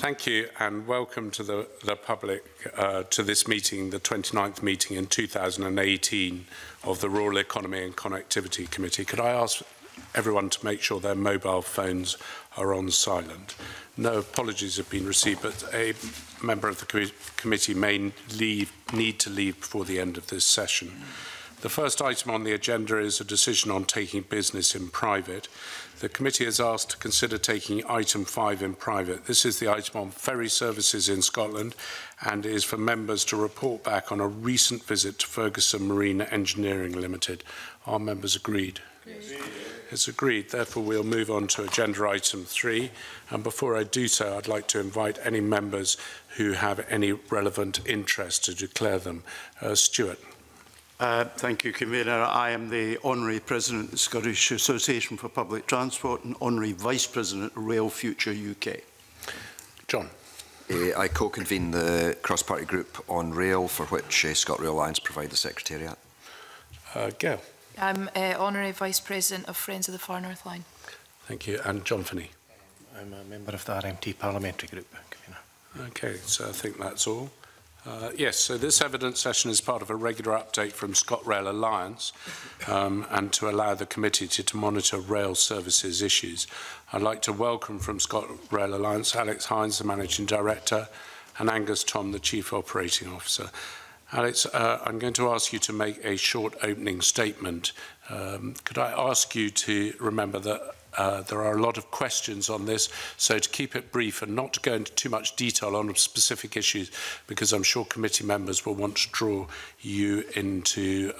Thank you and welcome to the public to this meeting, the 29th meeting in 2018 of the Rural Economy and Connectivity Committee. Could I ask everyone to make sure their mobile phones are on silent? No apologies have been received, but a member of the committee may need to leave before the end of this session. The first item on the agenda is a decision on taking business in private. The committee is asked to consider taking item 5 in private. This is the item on ferry services in Scotland and is for members to report back on a recent visit to Ferguson Marine Engineering Limited. Are members agreed? Yes. It's agreed. Therefore, we'll move on to agenda item 3. And before I do so, I'd like to invite any members who have any relevant interest to declare them. Stuart. Thank you, Convener. I am the Honorary President of the Scottish Association for Public Transport and Honorary Vice President of Rail Future UK. John. I co-convene the cross-party group on rail, for which ScotRail Alliance provide the Secretariat. Gail. I'm Honorary Vice President of Friends of the Far North Line. Thank you. And John Finney. I'm a member of the RMT Parliamentary Group, Convener. Okay, so I think that's all. Yes, so this evidence session is part of a regular update from ScotRail Alliance and to allow the committee to monitor rail services issues. I'd like to welcome from ScotRail Alliance Alex Hynes, the Managing Director, and Angus Thom, the Chief Operating Officer. Alex, I'm going to ask you to make a short opening statement. Could I ask you to remember that there are a lot of questions on this, so to keep it brief and not to go into too much detail on specific issues, because I'm sure committee members will want to draw you into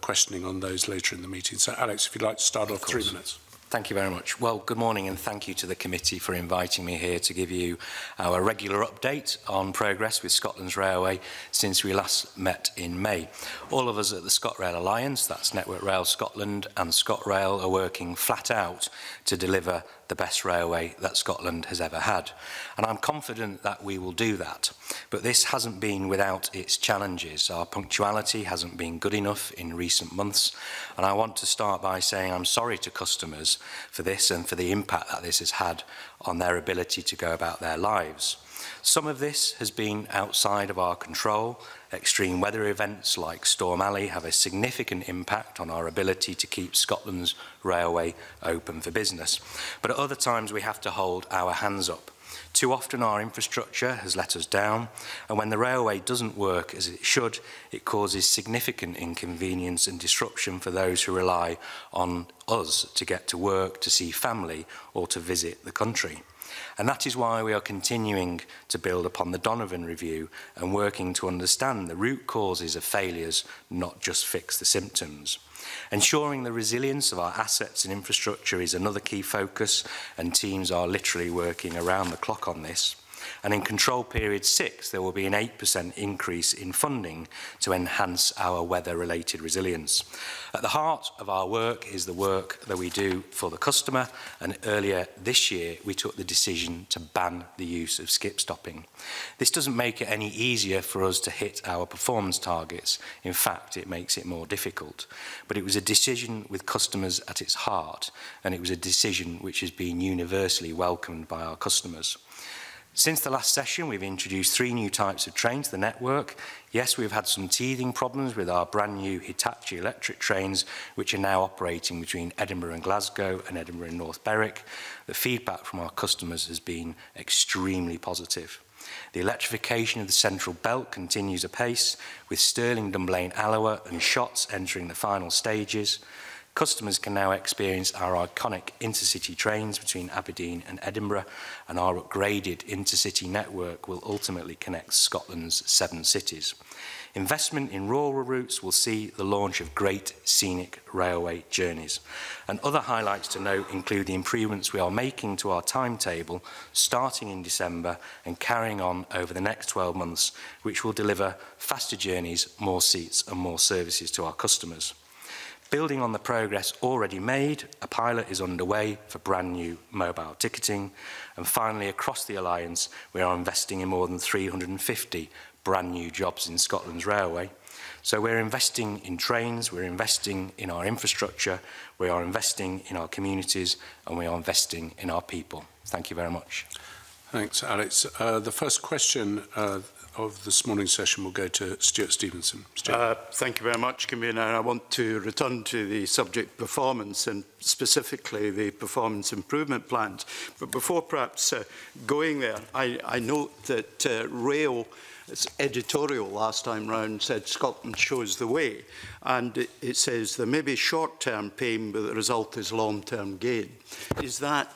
questioning on those later in the meeting. So, Alex, if you'd like to start off, 3 minutes. Thank you very much. Well, good morning and thank you to the committee for inviting me here to give you our regular update on progress with Scotland's railway since we last met in May. All of us at the ScotRail Alliance, that's Network Rail Scotland and ScotRail, are working flat out to deliver the best railway that Scotland has ever had. And I'm confident that we will do that. But this hasn't been without its challenges. Our punctuality hasn't been good enough in recent months. And I want to start by saying I'm sorry to customers for this and for the impact that this has had on their ability to go about their lives. Some of this has been outside of our control. Extreme weather events like Storm Ali have a significant impact on our ability to keep Scotland's railway open for business. But at other times we have to hold our hands up. Too often our infrastructure has let us down, and when the railway doesn't work as it should, it causes significant inconvenience and disruption for those who rely on us to get to work, to see family, or to visit the country. And that is why we are continuing to build upon the Donovan review and working to understand the root causes of failures, not just fix the symptoms. Ensuring the resilience of our assets and infrastructure is another key focus, and teams are literally working around the clock on this. And in Control Period 6, there will be an 8% increase in funding to enhance our weather-related resilience. At the heart of our work is the work that we do for the customer, and earlier this year we took the decision to ban the use of skip stopping. This doesn't make it any easier for us to hit our performance targets. In fact, it makes it more difficult. But it was a decision with customers at its heart, and it was a decision which has been universally welcomed by our customers. Since the last session, we've introduced 3 new types of train to the network. Yes, we've had some teething problems with our brand new Hitachi electric trains, which are now operating between Edinburgh and Glasgow and Edinburgh and North Berwick. The feedback from our customers has been extremely positive. The electrification of the Central Belt continues apace, with Stirling, Dunblane, Alloa and Shotts entering the final stages. Customers can now experience our iconic intercity trains between Aberdeen and Edinburgh, and our upgraded intercity network will ultimately connect Scotland's 7 cities. Investment in rural routes will see the launch of great scenic railway journeys. And other highlights to note include the improvements we are making to our timetable, starting in December and carrying on over the next 12 months, which will deliver faster journeys, more seats and more services to our customers. Building on the progress already made, a pilot is underway for brand new mobile ticketing. And finally, across the Alliance, we are investing in more than 350 brand new jobs in Scotland's railway. So we're investing in trains, we're investing in our infrastructure, we are investing in our communities, and we are investing in our people. Thank you very much. Thanks, Alex. The first question of this morning's session will go to Stuart Stevenson. Stuart. Thank you very much, Convener. I want to return to the subject performance and specifically the performance improvement plans. But before perhaps going there, I note that Rail's editorial last time round said Scotland shows the way. And it says there may be short-term pain, but the result is long-term gain. Is that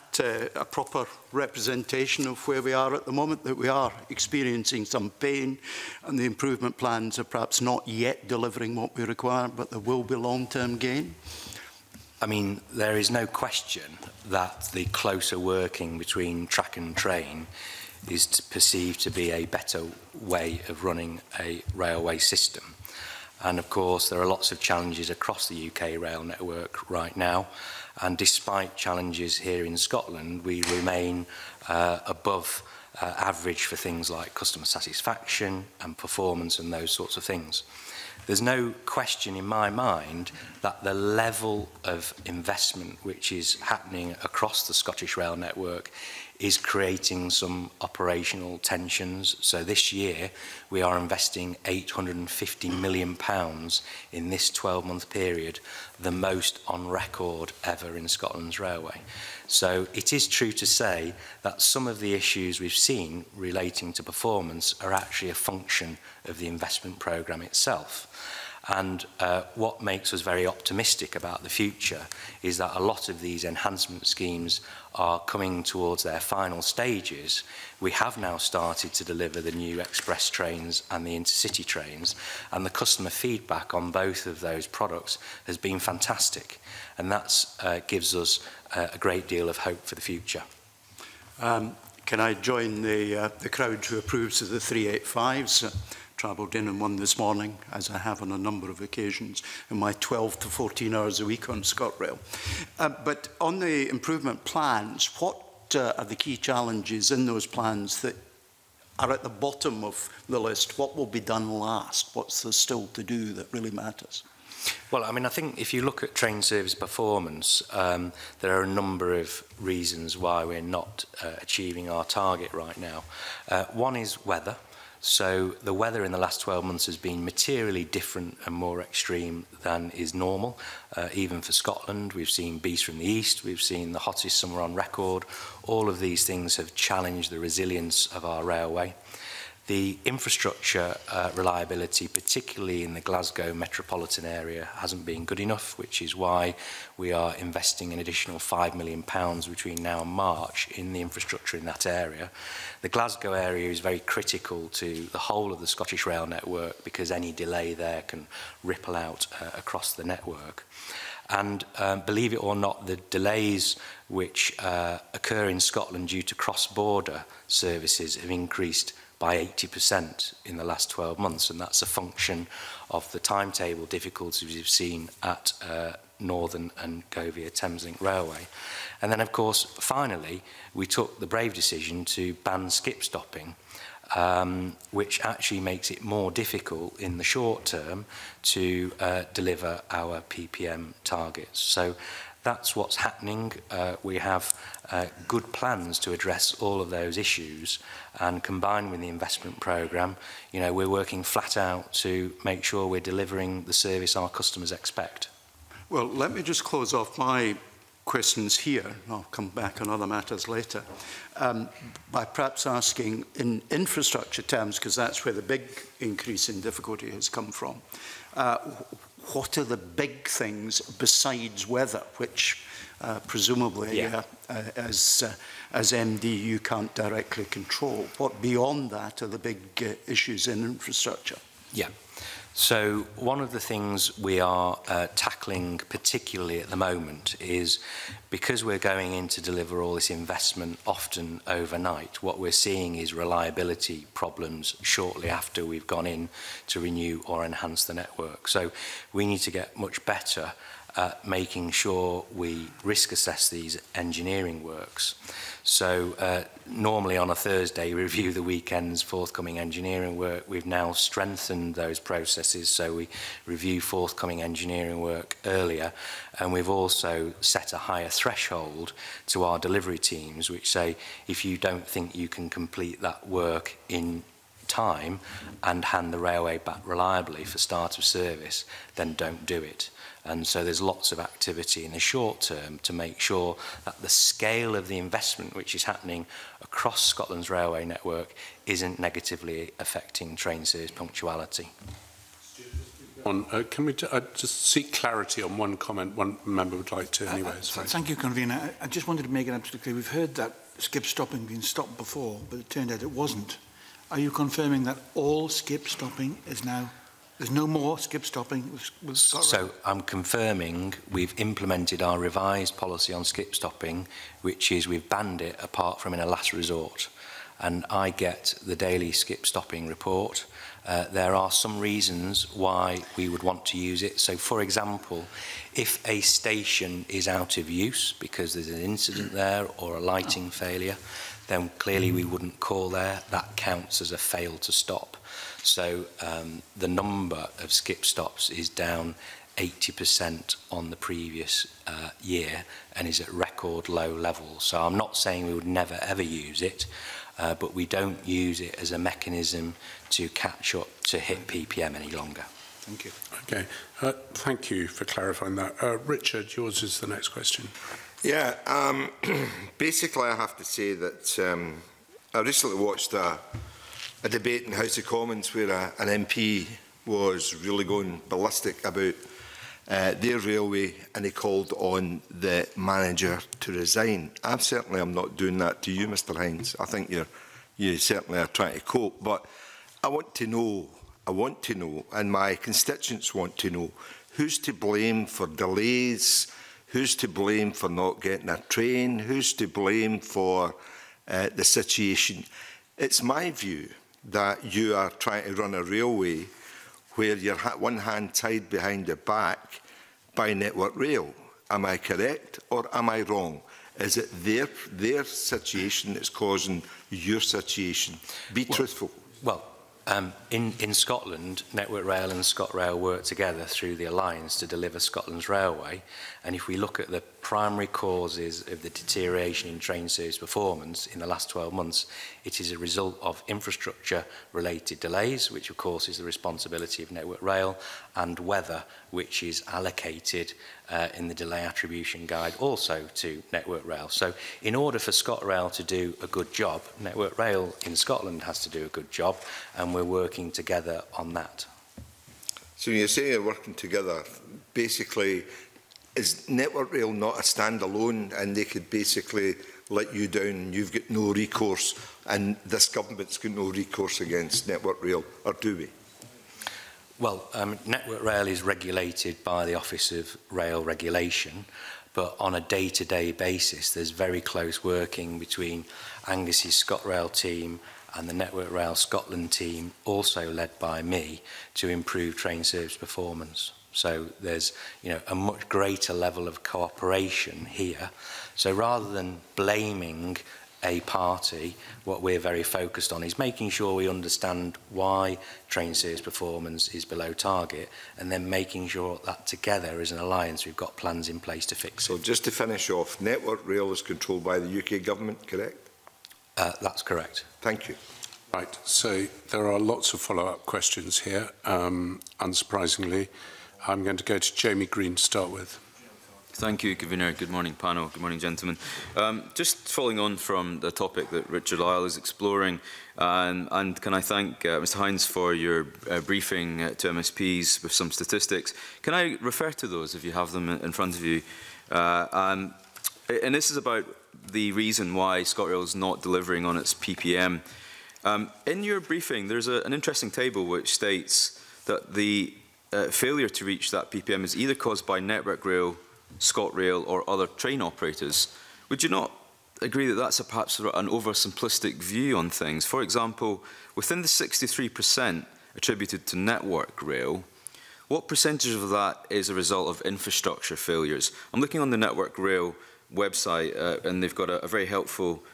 a proper representation of where we are at the moment, that we are experiencing some pain and the improvement plans are perhaps not yet delivering what we require, but there will be long-term gain? I mean, there is no question that the closer working between track and train is perceived to be a better way of running a railway system. And of course, there are lots of challenges across the UK rail network right now. And despite challenges here in Scotland, we remain above average for things like customer satisfaction and performance and those sorts of things. There's no question in my mind that the level of investment which is happening across the Scottish rail network is creating some operational tensions. So this year, we are investing £850 million in this 12-month period, the most on record ever in Scotland's railway. So it is true to say that some of the issues we've seen relating to performance are actually a function of the investment programme itself. And what makes us very optimistic about the future is that a lot of these enhancement schemes are coming towards their final stages. We have now started to deliver the new express trains and the intercity trains, and the customer feedback on both of those products has been fantastic. And that gives us a great deal of hope for the future. Can I join the crowd who approves of the 385s? Travelled in and won this morning, as I have on a number of occasions, in my 12 to 14 hours a week on ScotRail. But on the improvement plans, what are the key challenges in those plans that are at the bottom of the list? What will be done last? What's there still to do that really matters? Well, I mean, I think if you look at train service performance, there are a number of reasons why we're not achieving our target right now. One is weather. So the weather in the last 12 months has been materially different and more extreme than is normal. Even for Scotland, we've seen beasts from the east, we've seen the hottest summer on record. All of these things have challenged the resilience of our railway. The infrastructure reliability, particularly in the Glasgow metropolitan area, hasn't been good enough, which is why we are investing an additional £5 million between now and March in the infrastructure in that area. The Glasgow area is very critical to the whole of the Scottish rail network because any delay there can ripple out across the network. And believe it or not, the delays which occur in Scotland due to cross-border services have increased by 80% in the last 12 months, and that's a function of the timetable difficulties we've seen at Northern and Govia Thameslink Railway. And then, of course, finally, we took the brave decision to ban skip stopping, which actually makes it more difficult in the short term to deliver our PPM targets. So that's what's happening. We have good plans to address all of those issues, and combined with the investment programme, you know, we're working flat out to make sure we're delivering the service our customers expect. Well, let me just close off my questions here. I'll come back on other matters later. By perhaps asking in infrastructure terms, because that's where the big increase in difficulty has come from, what are the big things besides weather, which presumably, as MD, you can't directly control? What beyond that are the big issues in infrastructure? Yeah. So one of the things we are tackling particularly at the moment is, because we're going in to deliver all this investment often overnight, what we're seeing is reliability problems shortly after we've gone in to renew or enhance the network. So we need to get much better making sure we risk assess these engineering works. So normally on a Thursday we review the weekend's forthcoming engineering work. We've now strengthened those processes, so we review forthcoming engineering work earlier, and we've also set a higher threshold to our delivery teams which say if you don't think you can complete that work in time and hand the railway back reliably for start of service, then don't do it. And so there's lots of activity in the short term to make sure that the scale of the investment which is happening across Scotland's railway network isn't negatively affecting train service punctuality. Can we just seek clarity on one comment one member would like to anyway? Thank you, Convener. I just wanted to make it absolutely clear. We've heard that skip-stopping being stopped before, but it turned out it wasn't. Are you confirming that all skip-stopping is now... There's no more skip-stopping with ScotRail? So I'm confirming we've implemented our revised policy on skip-stopping, which is we've banned it apart from in a last resort. And I get the daily skip-stopping report. There are some reasons why we would want to use it. So, for example, if a station is out of use because there's an incident there or a lighting failure, then clearly we wouldn't call there. That counts as a fail to stop. So the number of skip stops is down 80% on the previous year and is at record low levels. So I'm not saying we would never ever use it, but we don't use it as a mechanism to catch up to hit PPM any longer. Thank you. Okay. Thank you for clarifying that. Richard, yours is the next question. Yeah. Basically, I have to say that I recently watched a debate in the House of Commons where an MP was really going ballistic about their railway, and he called on the manager to resign. I'm certainly not doing that to you, Mr Hynes. I think you certainly are trying to cope, but I want to know, and my constituents want to know, who's to blame for delays, who's to blame for not getting a train, who's to blame for the situation. It's my view that you are trying to run a railway where you're one hand tied behind the back by Network Rail. Am I correct or am I wrong? Is it their situation that's causing your situation? Be truthful. Well, in Scotland, Network Rail and ScotRail work together through the Alliance to deliver Scotland's railway. And if we look at the primary causes of the deterioration in train service performance in the last 12 months, it is a result of infrastructure-related delays, which of course is the responsibility of Network Rail, and weather, which is allocated in the delay attribution guide also to Network Rail. So in order for ScotRail to do a good job, Network Rail in Scotland has to do a good job, and we're working together on that. So you're saying you're working together. Basically, is Network Rail not a standalone and they could basically let you down and you've got no recourse, and this government's got no recourse against Network Rail, or do we? Well, Network Rail is regulated by the Office of Rail Regulation, but on a day-to-day basis there's very close working between Angus's ScotRail team and the Network Rail Scotland team, also led by me, to improve train service performance. So there's, you know, a much greater level of cooperation here. So rather than blaming a party, what we're very focused on is making sure we understand why train service performance is below target, and then making sure that together as an alliance we've got plans in place to fix it. So just to finish off, Network Rail is controlled by the UK government, correct? That's correct. Thank you. Right, so there are lots of follow-up questions here, unsurprisingly. I'm going to go to Jamie Green to start with. Thank you, Governor. Good morning, panel. Good morning, gentlemen. Just following on from the topic that Richard Lyle is exploring, and can I thank Mr Hynes for your briefing to MSPs with some statistics. Can I refer to those if you have them in front of you? And this is about the reason why ScotRail is not delivering on its PPM. In your briefing, there's an interesting table which states that the failure to reach that PPM is either caused by Network Rail, ScotRail or other train operators. Would you not agree that that's perhaps an oversimplistic view on things? For example, within the 63% attributed to Network Rail, What percentage of that is a result of infrastructure failures? I'm looking on the Network Rail website and they've got a very helpful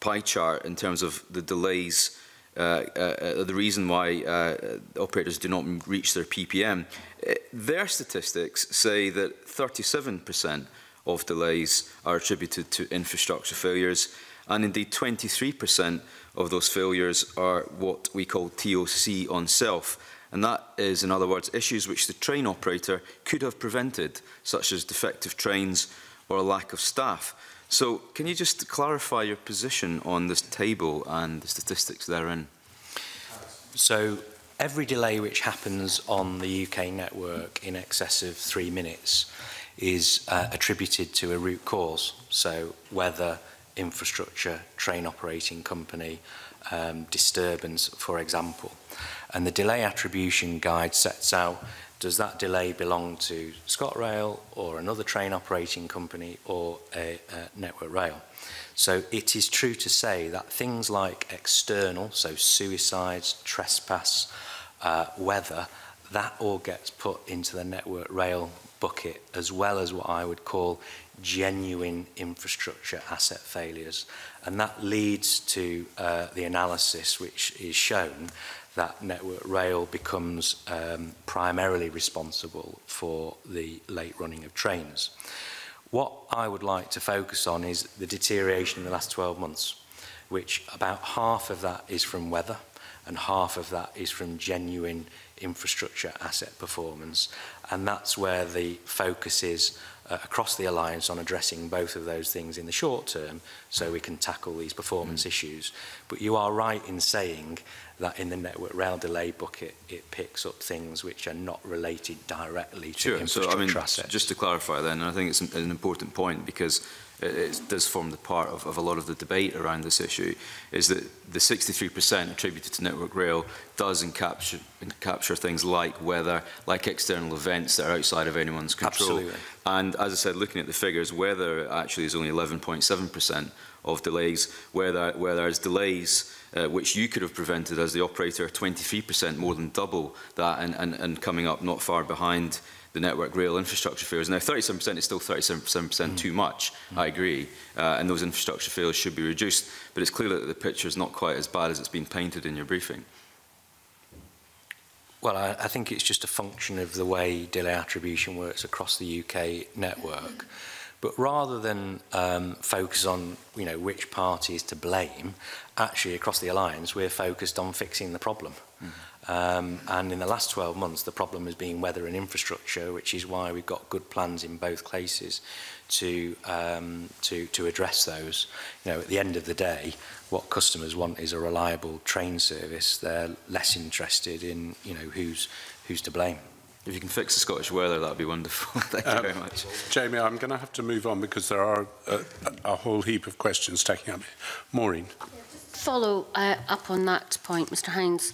pie chart in terms of the delays, the reason why operators do not reach their PPM. Their statistics say that 37% of delays are attributed to infrastructure failures, and indeed 23% of those failures are what we call TOC on self. And that is, in other words, issues which the train operator could have prevented, such as defective trains or a lack of staff. So can you just clarify your position on this table and the statistics therein? So every delay which happens on the UK network in excess of 3 minutes is attributed to a root cause. So weather, infrastructure, train operating company, disturbance, for example. And the delay attribution guide sets out, does that delay belong to ScotRail or another train operating company or a Network Rail? So it is true to say that things like external, so suicides, trespass, weather, that all gets put into the Network Rail bucket, as well as what I would call genuine infrastructure asset failures. And that leads to the analysis which is shown that Network Rail becomes primarily responsible for the late running of trains. What I would like to focus on is the deterioration in the last 12 months, which about half of that is from weather and half of that is from genuine infrastructure asset performance. And that's where the focus is across the Alliance on addressing both of those things in the short term so we can tackle these performance issues. But you are right in saying that in the Network Rail delay bucket, it picks up things which are not related directly to infrastructure assets. Just to clarify then, and I think it's an important point because it does form the part of a lot of the debate around this issue, is that the 63% attributed to Network Rail does capture things like weather, like external events that are outside of anyone's control. Absolutely. And as I said, looking at the figures, weather actually is only 11.7% of delays, where there's delays which you could have prevented as the operator, 23% more than double that, and coming up not far behind the Network Rail infrastructure failures. Now, 37% is still 37% too much, I agree, and those infrastructure failures should be reduced, but it's clear that the picture is not quite as bad as it's been painted in your briefing. Well, I think it's just a function of the way delay attribution works across the UK network. But rather than focus on, you know, which party is to blame, actually across the Alliance, we're focused on fixing the problem. And in the last 12 months, the problem has been weather and infrastructure, which is why we've got good plans in both places to address those. You know, at the end of the day, what customers want is a reliable train service. They're less interested in, you know, who's to blame. If you can fix the Scottish weather, that would be wonderful. Thank you very much. Jamie, I'm going to have to move on because there are a whole heap of questions taking up. Maureen. Follow up on that point, Mr. Hynes.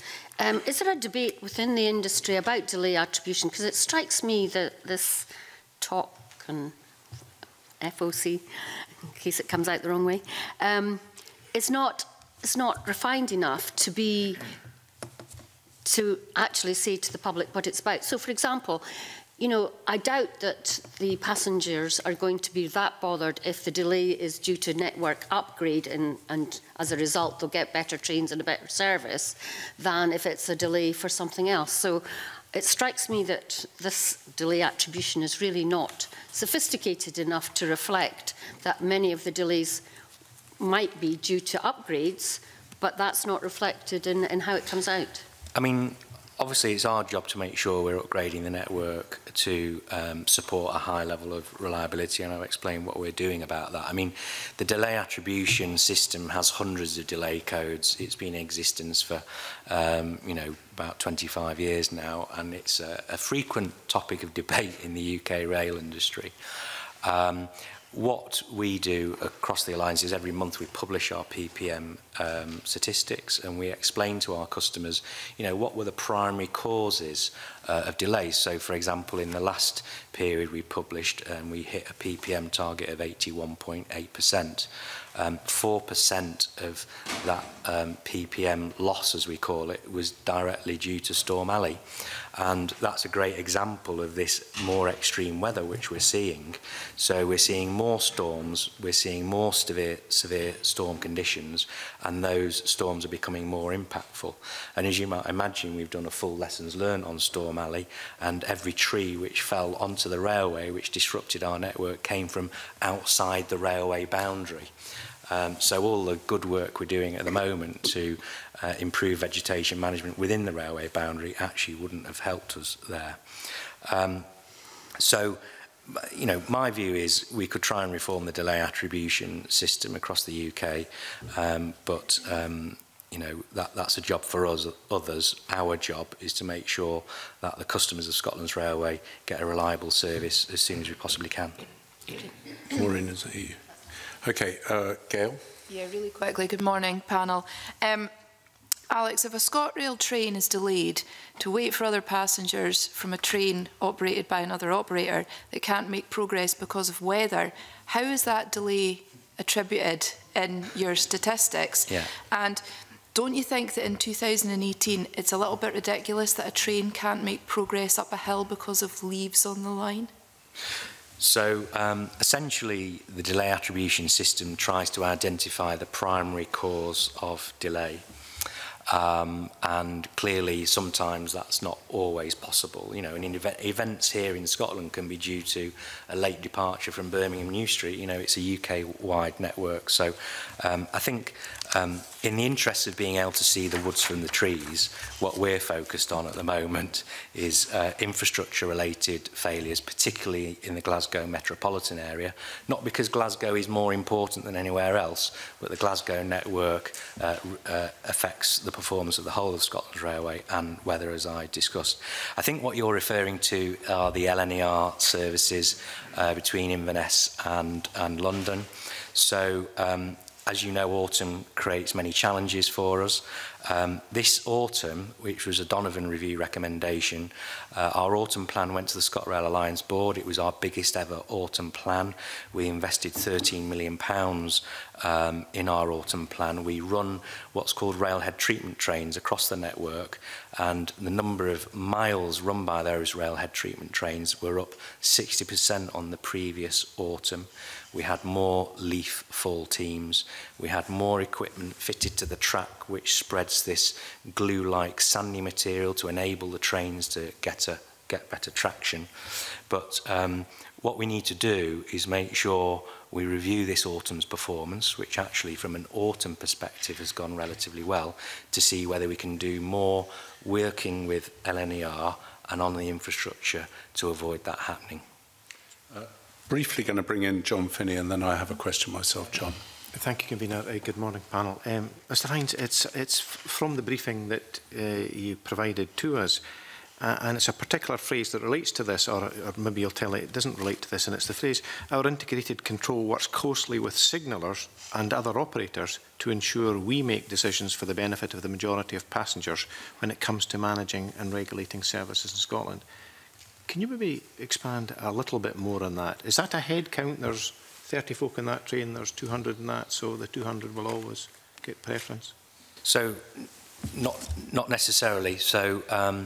Is there a debate within the industry about delay attribution? Because it strikes me that this TOC and FOC, in case it comes out the wrong way, it's not refined enough to be to actually say to the public what it's about. So, for example, you know, I doubt that the passengers are going to be that bothered if the delay is due to network upgrade and as a result they'll get better trains and a better service than if it's a delay for something else. So it strikes me that this delay attribution is really not sophisticated enough to reflect that many of the delays might be due to upgrades, but that's not reflected in how it comes out. I mean, obviously, it's our job to make sure we're upgrading the network to support a high level of reliability, and I'll explain what we're doing about that. I mean, the delay attribution system has hundreds of delay codes. It's been in existence for, you know, about 25 years now, and it's a frequent topic of debate in the UK rail industry. What we do across the Alliance is every month we publish our PPM statistics, and we explain to our customers, you know, what were the primary causes of delays. So, for example, in the last period we published, we hit a PPM target of 81.8%. 4% of that PPM loss, as we call it, was directly due to Storm Ali. And that's a great example of this more extreme weather which we're seeing. So we're seeing more storms, we're seeing more severe storm conditions, and those storms are becoming more impactful. And as you might imagine, we've done a full lessons learned on Storm Ali, and every tree which fell onto the railway, which disrupted our network, came from outside the railway boundary. So all the good work we're doing at the moment to improve vegetation management within the railway boundary actually wouldn't have helped us there. So, you know, my view is we could try and reform the delay attribution system across the UK, but you know, that's a job for us, others. Our job is to make sure that the customers of Scotland's railway get a reliable service as soon as we possibly can. Maureen, is that you? Okay, Gail. Yeah, really quickly. Good morning, panel. Alex, if a ScotRail train is delayed to wait for other passengers from a train operated by another operator that can't make progress because of weather, how is that delay attributed in your statistics? Yeah. And don't you think that in 2018 it's a little bit ridiculous that a train can't make progress up a hill because of leaves on the line? So essentially, the delay attribution system tries to identify the primary cause of delay. And clearly, sometimes that's not always possible. You know, and in events here in Scotland can be due to a late departure from Birmingham New Street. You know, it's a UK-wide network. So I think in the interest of being able to see the woods from the trees, what we're focused on at the moment is infrastructure-related failures, particularly in the Glasgow metropolitan area. Not because Glasgow is more important than anywhere else, but the Glasgow network affects the performance of the whole of Scotland's railway and weather, as I discussed. I think what you're referring to are the LNER services between Inverness and London. So, as you know, autumn creates many challenges for us. This autumn, which was a Donovan review recommendation, our autumn plan went to the ScotRail Alliance board. It was our biggest ever autumn plan. We invested £13 million in our autumn plan. We run what's called railhead treatment trains across the network, and the number of miles run by those railhead treatment trains were up 60% on the previous autumn. We had more leaf fall teams. We had more equipment fitted to the track, which spreads this glue-like sandy material to enable the trains to get better traction. But what we need to do is make sure we review this autumn's performance, which actually from an autumn perspective has gone relatively well, to see whether we can do more working with LNER and on the infrastructure to avoid that happening. Briefly going to bring in John Finney, and then I have a question myself, John. Thank you, Convener. Good morning, panel. Mr Hynes, it's from the briefing that you provided to us, and it's a particular phrase that relates to this, or maybe you'll tell it doesn't relate to this, and it's the phrase, our integrated control works closely with signallers and other operators to ensure we make decisions for the benefit of the majority of passengers when it comes to managing and regulating services in Scotland. Can you maybe expand a little bit more on that? Is that a head count? There's 30 folk in that train, there's 200 in that, so the 200 will always get preference? So, not necessarily. So,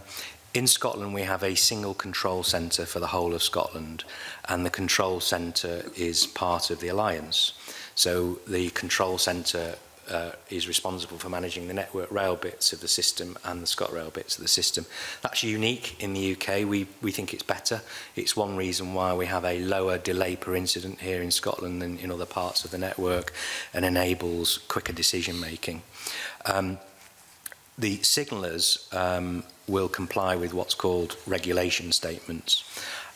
in Scotland, we have a single control centre for the whole of Scotland, and the control centre is part of the Alliance. So, the control centre is responsible for managing the Network Rail bits of the system and the ScotRail bits of the system. That's unique in the UK. We think it's better. It's one reason why we have a lower delay per incident here in Scotland than in other parts of the network, and enables quicker decision making. The signallers will comply with what's called regulation statements.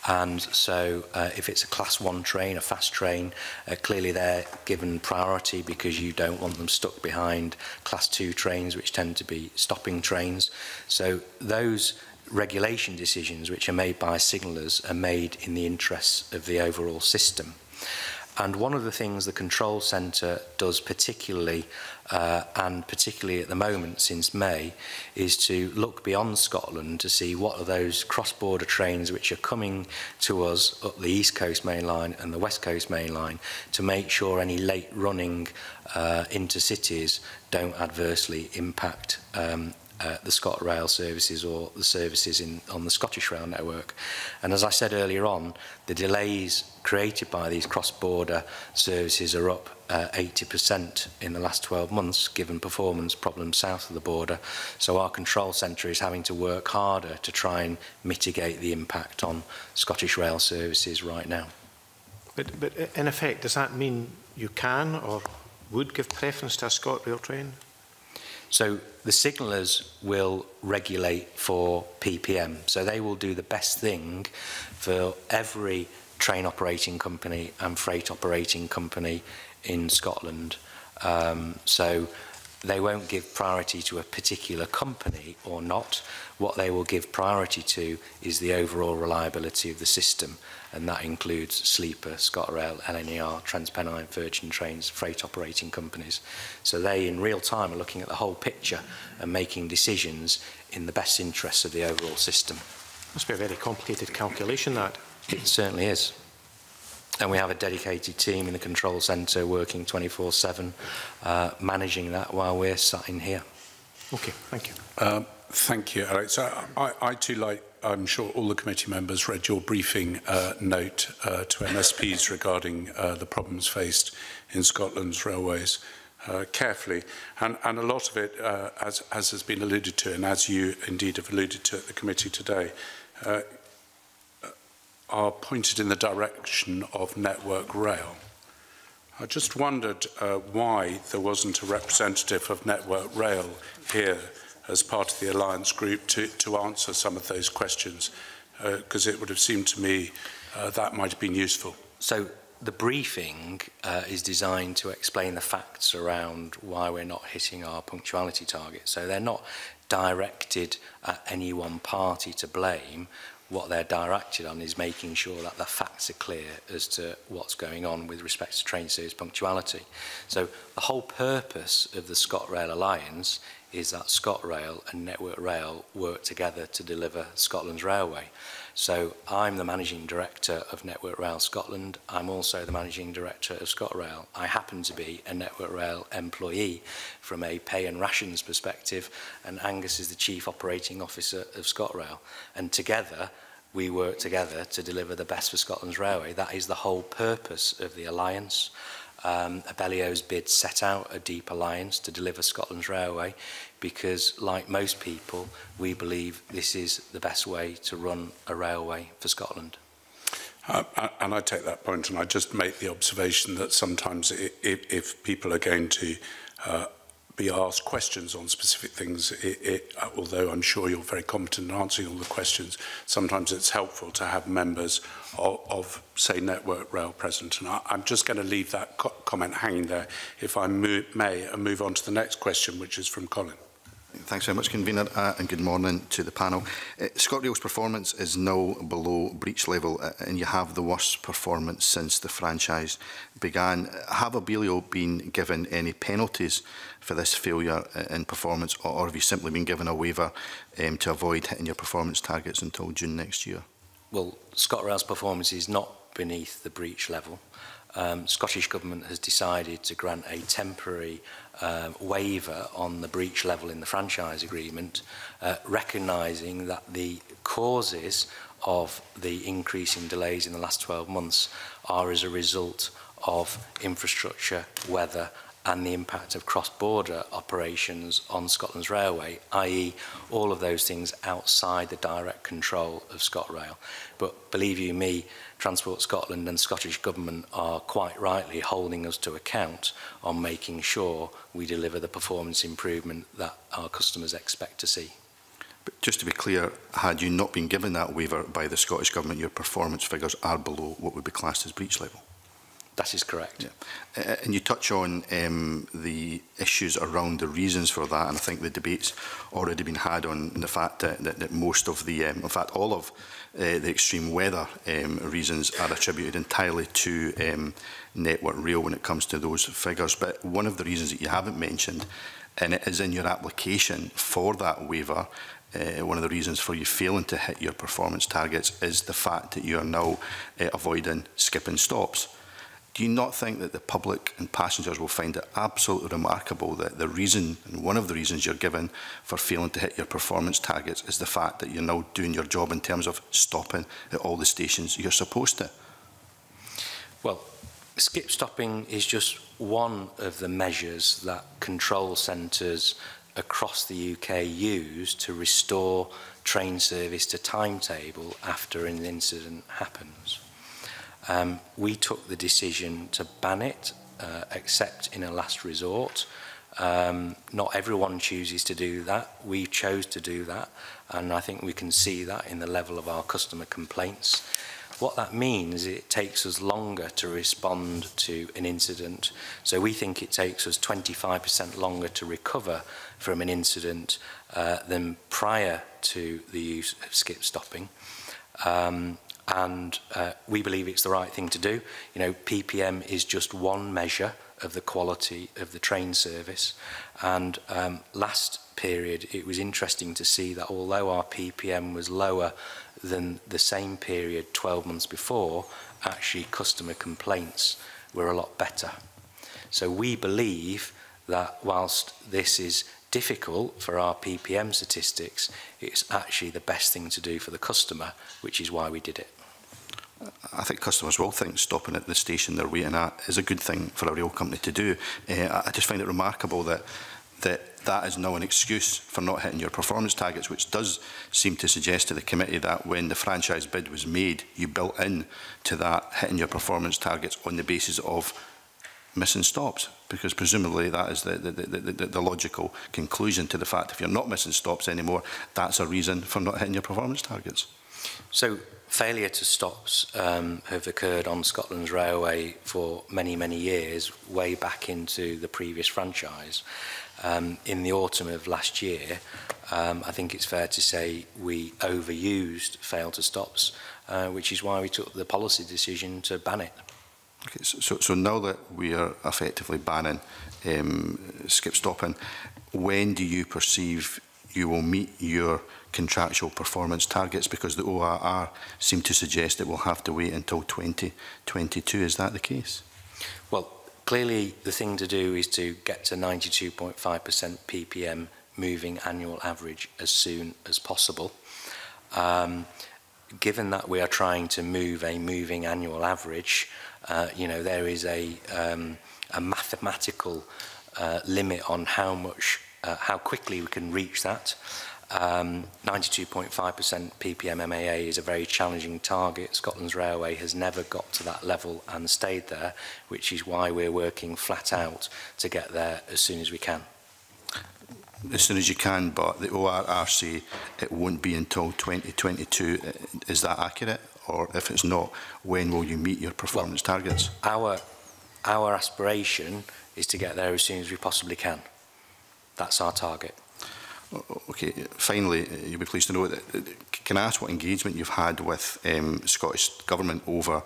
And so if it's a class 1 train, a fast train, clearly they're given priority because you don't want them stuck behind class 2 trains, which tend to be stopping trains. So those regulation decisions which are made by signallers are made in the interests of the overall system. And one of the things the Control Centre does particularly, and particularly at the moment since May, is to look beyond Scotland to see what are those cross-border trains which are coming to us up the East Coast Main Line and the West Coast Main Line to make sure any late-running intercities don't adversely impact the ScotRail services or the services on the Scottish Rail network. And as I said earlier on, the delays created by these cross-border services are up 80% in the last 12 months, given performance problems south of the border. So our Control Centre is having to work harder to try and mitigate the impact on Scottish Rail services right now. But in effect, does that mean you can or would give preference to a ScotRail train? So the signallers will regulate for PPM. So they will do the best thing for every train operating company and freight operating company in Scotland. So they won't give priority to a particular company or not. What they will give priority to is the overall reliability of the system. And that includes Sleeper, ScotRail, LNER, Transpennine, Virgin Trains, freight operating companies. So they, in real time, are looking at the whole picture and making decisions in the best interests of the overall system. Must be a very complicated calculation, that. It certainly is. And we have a dedicated team in the Control Centre working 24/7, managing that while we're sat in here. Okay, thank you. Thank you, Alex. I too, like I'm sure all the committee members, read your briefing note to MSPs regarding the problems faced in Scotland's railways carefully. And a lot of it, as has been alluded to, and as you indeed have alluded to at the committee today, are pointed in the direction of Network Rail. I just wondered why there wasn't a representative of Network Rail here as part of the Alliance group to answer some of those questions, because it would have seemed to me that might have been useful. So the briefing is designed to explain the facts around why we're not hitting our punctuality targets. So they're not directed at any one party to blame. What they're directed on is making sure that the facts are clear as to what's going on with respect to train service punctuality. So the whole purpose of the ScotRail Alliance is that ScotRail and Network Rail work together to deliver Scotland's railway. So I'm the Managing Director of Network Rail Scotland. I'm also the Managing Director of ScotRail. I happen to be a Network Rail employee from a pay and rations perspective, and Angus is the Chief Operating Officer of ScotRail. And together, we work together to deliver the best for Scotland's railway. That is the whole purpose of the Alliance. Abellio's bid set out a deep alliance to deliver Scotland's railway because, like most people, we believe this is the best way to run a railway for Scotland. And I take that point, and I just make the observation that sometimes if people are going to be asked questions on specific things, although I'm sure you're very competent in answering all the questions, sometimes it's helpful to have members of say, Network Rail present. And I'm just going to leave that comment hanging there, if I may, and move on to the next question, which is from Colin. Thanks very much, Convener, and good morning to the panel. ScotRail's performance is now below breach level, and you have the worst performance since the franchise began. Have Abellio been given any penalties for this failure in performance, or have you simply been given a waiver to avoid hitting your performance targets until June next year? Well, ScotRail's performance is not beneath the breach level. Scottish Government has decided to grant a temporary waiver on the breach level in the franchise agreement, recognising that the causes of the increase in delays in the last 12 months are as a result of infrastructure, weather and the impact of cross-border operations on Scotland's railway, i.e. all of those things outside the direct control of ScotRail. But believe you me, Transport Scotland and Scottish Government are quite rightly holding us to account on making sure we deliver the performance improvement that our customers expect to see. But just to be clear, had you not been given that waiver by the Scottish Government, your performance figures are below what would be classed as breach level? That is correct. Yeah. And you touch on the issues around the reasons for that, and I think the debate's already been had on the fact that most of the, in fact all of the extreme weather reasons are attributed entirely to Network Rail when it comes to those figures. But one of the reasons that you haven't mentioned, and it is in your application for that waiver, one of the reasons for you failing to hit your performance targets is the fact that you are now avoiding skipping stops. Do you not think that the public and passengers will find it absolutely remarkable that the reason, and one of the reasons you're given for failing to hit your performance targets, is the fact that you're now doing your job in terms of stopping at all the stations you're supposed to? Well, skip stopping is just one of the measures that control centres across the UK use to restore train service to timetable after an incident happens. We took the decision to ban it, except in a last resort. Not everyone chooses to do that. We chose to do that, and I think we can see that in the level of our customer complaints. What that means is it takes us longer to respond to an incident. So we think it takes us 25% longer to recover from an incident than prior to the use of skip stopping. And we believe it's the right thing to do. You know, PPM is just one measure of the quality of the train service. And last period, it was interesting to see that although our PPM was lower than the same period 12 months before, actually customer complaints were a lot better. So we believe that whilst this is difficult for our PPM statistics, it's actually the best thing to do for the customer, which is why we did it. I think customers will think stopping at the station they're waiting at is a good thing for a rail company to do. I just find it remarkable that is now an excuse for not hitting your performance targets, which does seem to suggest to the committee that when the franchise bid was made, you built in to that hitting your performance targets on the basis of missing stops, because presumably that is the logical conclusion to the fact if you're not missing stops anymore, that's a reason for not hitting your performance targets. So failure to stops have occurred on Scotland's railway for many, many years, way back into the previous franchise. In the autumn of last year, I think it's fair to say we overused fail to stops, which is why we took the policy decision to ban it. Okay, so now that we are effectively banning skip stopping, when do you perceive you will meet your contractual performance targets? Because the ORR seem to suggest that we'll have to wait until 2022. Is that the case? Well, clearly the thing to do is to get to 92.5% PPM moving annual average as soon as possible. Given that we are trying to move a moving annual average, you know, there is a mathematical limit on how much, how quickly we can reach that. 92.5% PPM MAA is a very challenging target. Scotland's railway has never got to that level and stayed there, which is why we're working flat out to get there as soon as we can. As soon as you can, but the ORR say it won't be until 2022. Is that accurate? Or if it's not, when will you meet your performance targets? Our aspiration is to get there as soon as we possibly can. That's our target. Okay, finally, you'll be pleased to know that, can I ask what engagement you've had with the Scottish Government over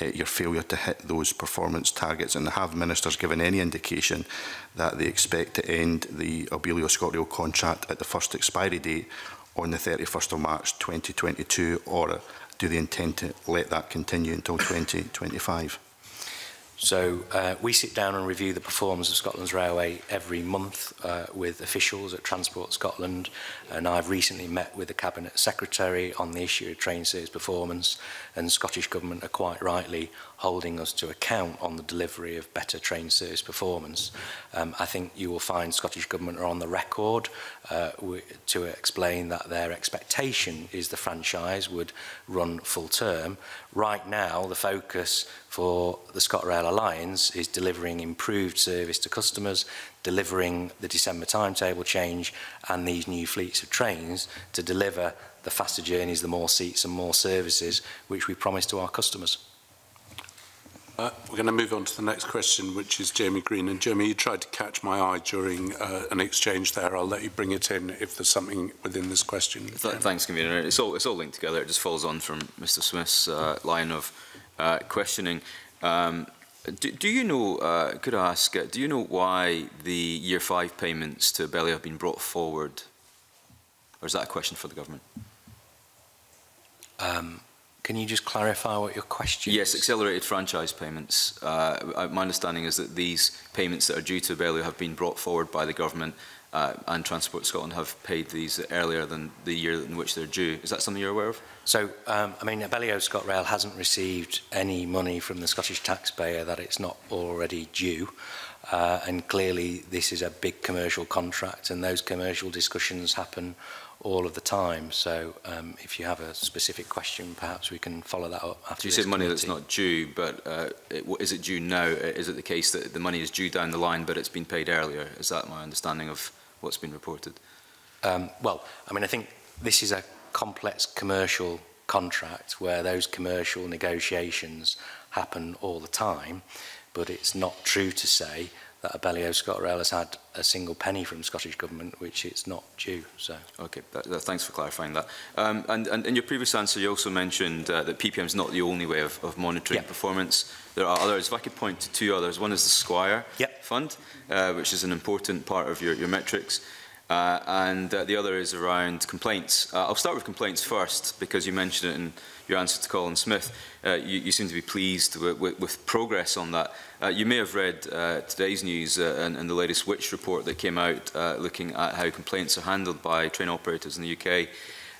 your failure to hit those performance targets, and have ministers given any indication that they expect to end the Abellio ScotRail contract at the first expiry date on the 31st of March 2022, or do they intend to let that continue until 2025? So we sit down and review the performance of Scotland's railway every month with officials at Transport Scotland, and I've recently met with the Cabinet Secretary on the issue of train service performance, and the Scottish Government are quite rightly holding us to account on the delivery of better train service performance. I think you will find Scottish Government are on the record to explain that their expectation is the franchise would run full term. Right now, the focus for the ScotRail Alliance is delivering improved service to customers, delivering the December timetable change and these new fleets of trains to deliver the faster journeys, the more seats and more services, which we promised to our customers. We're going to move on to the next question, which is Jamie Green. And Jamie, you tried to catch my eye during an exchange there. I'll let you bring it in if there's something within this question. Thanks, Convener. It's all linked together. It just follows on from Mr. Smith's line of questioning. Do you know, could I ask, do you know why the Year 5 payments to Abellio have been brought forward? Or is that a question for the government? Can you just clarify what your question is? Yes, accelerated franchise payments. My understanding is that these payments that are due to Abellio have been brought forward by the government and Transport Scotland have paid these earlier than the year in which they're due. Is that something you're aware of? So, I mean, Abellio ScotRail hasn't received any money from the Scottish taxpayer that it's not already due. And clearly this is a big commercial contract and those commercial discussions happen all of the time. So if you have a specific question, perhaps we can follow that up after. You said money that's not due, but is it due now? Is it the case that the money is due down the line, but it's been paid earlier? Is that my understanding of what's been reported? Well, I mean, I think this is a complex commercial contract where those commercial negotiations happen all the time, but it's not true to say that Abellio ScotRail has had a single penny from Scottish Government, which it's not due. So, okay, thanks for clarifying that. And in your previous answer, you also mentioned that PPM is not the only way of monitoring performance. There are others. If I could point to two others, one is the Squire fund, which is an important part of your metrics, and the other is around complaints. I'll start with complaints first, because you mentioned it in your answer to Colin Smith. You seem to be pleased with progress on that. You may have read today's news and the latest Which? report that came out looking at how complaints are handled by train operators in the UK.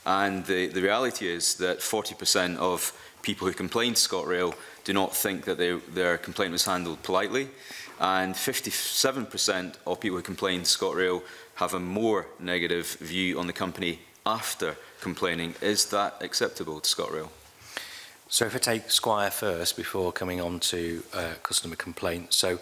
And the reality is that 40% of people who complain to ScotRail do not think that their complaint was handled politely. And 57% of people who complain to ScotRail have a more negative view on the company after complaining. Is that acceptable to ScotRail? So if I take Squire first before coming on to customer complaints. So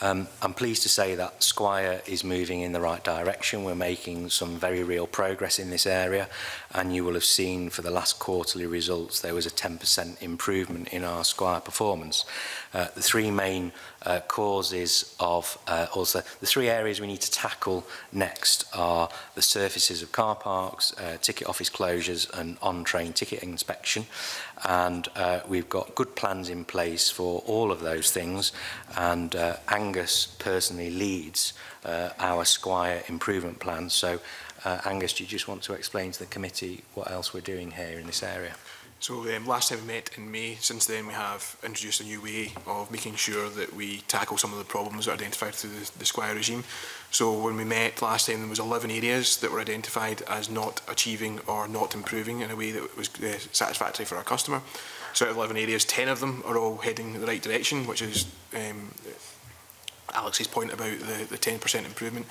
I'm pleased to say that Squire is moving in the right direction. We're making some very real progress in this area. And you will have seen for the last quarterly results, there was a 10% improvement in our Squire performance. The three main causes of also the three areas we need to tackle next are the surfaces of car parks, ticket office closures and on-train ticket inspection. And we've got good plans in place for all of those things. And Angus personally leads our Squire improvement plan. So Angus, do you just want to explain to the committee what else we're doing here in this area? So last time we met in May, since then we have introduced a new way of making sure that we tackle some of the problems that are identified through the Squire regime. So when we met last time, there was 11 areas that were identified as not achieving or not improving in a way that was satisfactory for our customer. So out of 11 areas, 10 of them are all heading in the right direction, which is Alex's point about the 10% improvement.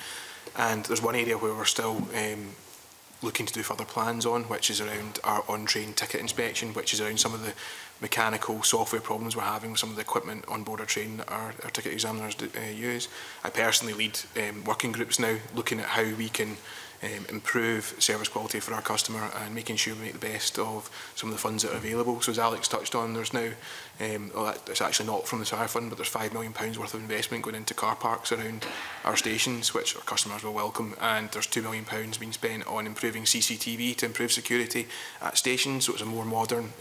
And there's one area where we're still looking to do further plans on, which is around our on-train ticket inspection, which is around some of the mechanical software problems we're having with some of the equipment on board our train that our ticket examiners use. I personally lead working groups now looking at how we can improve service quality for our customer and making sure we make the best of some of the funds that are available. So as Alex touched on, there's now, it's actually not from the Squire Fund, but there's £5 million worth of investment going into car parks around our stations, which our customers will welcome. And there's £2 million being spent on improving CCTV to improve security at stations. So it's a more modern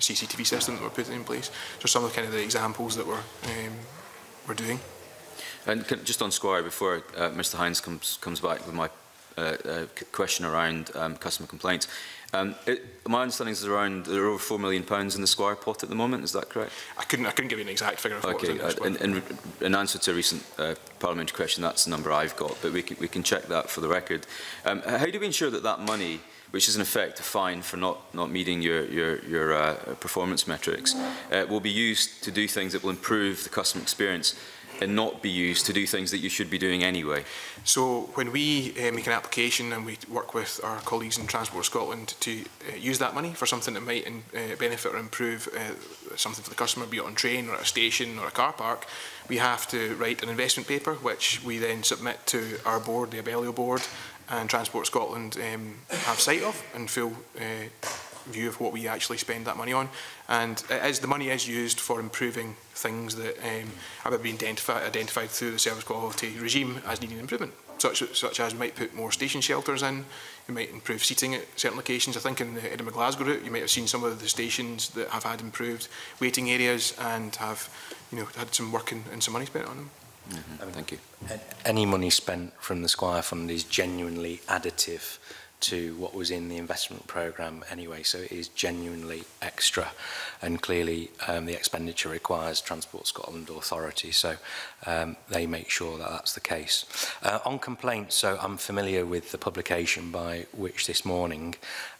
CCTV system that we're putting in place. So some of kind of the examples that we're doing. And just on Squire, before Mr. Hynes comes back with my question around customer complaints. My understanding is around there are over £4 million in the Squire pot at the moment. Is that correct? I couldn't give you an exact figure. Of okay. What was in answer to a recent parliamentary question, that's the number I've got, but we can check that for the record. How do we ensure that that money, which is in effect a fine for not meeting your performance metrics, will be used to do things that will improve the customer experience and not be used to do things that you should be doing anyway? So when we make an application and we work with our colleagues in Transport Scotland to use that money for something that might benefit or improve something for the customer, be it on train or at a station or a car park, we have to write an investment paper which we then submit to our board, the Abellio board, and Transport Scotland have sight of and feel view of what we actually spend that money on. And as the money is used for improving things that have been identified through the service quality regime as needing improvement, such as we might put more station shelters in, we might improve seating at certain locations. I think in the Edinburgh-Glasgow route, you might have seen some of the stations that have had improved waiting areas and have, you know, had some work and some money spent on them. Mm-hmm. Thank you. Any money spent from the Squire Fund is genuinely additive to what was in the investment programme anyway, so it is genuinely extra, and clearly the expenditure requires Transport Scotland authority, so they make sure that that's the case. On complaints, so I'm familiar with the publication by Which this morning,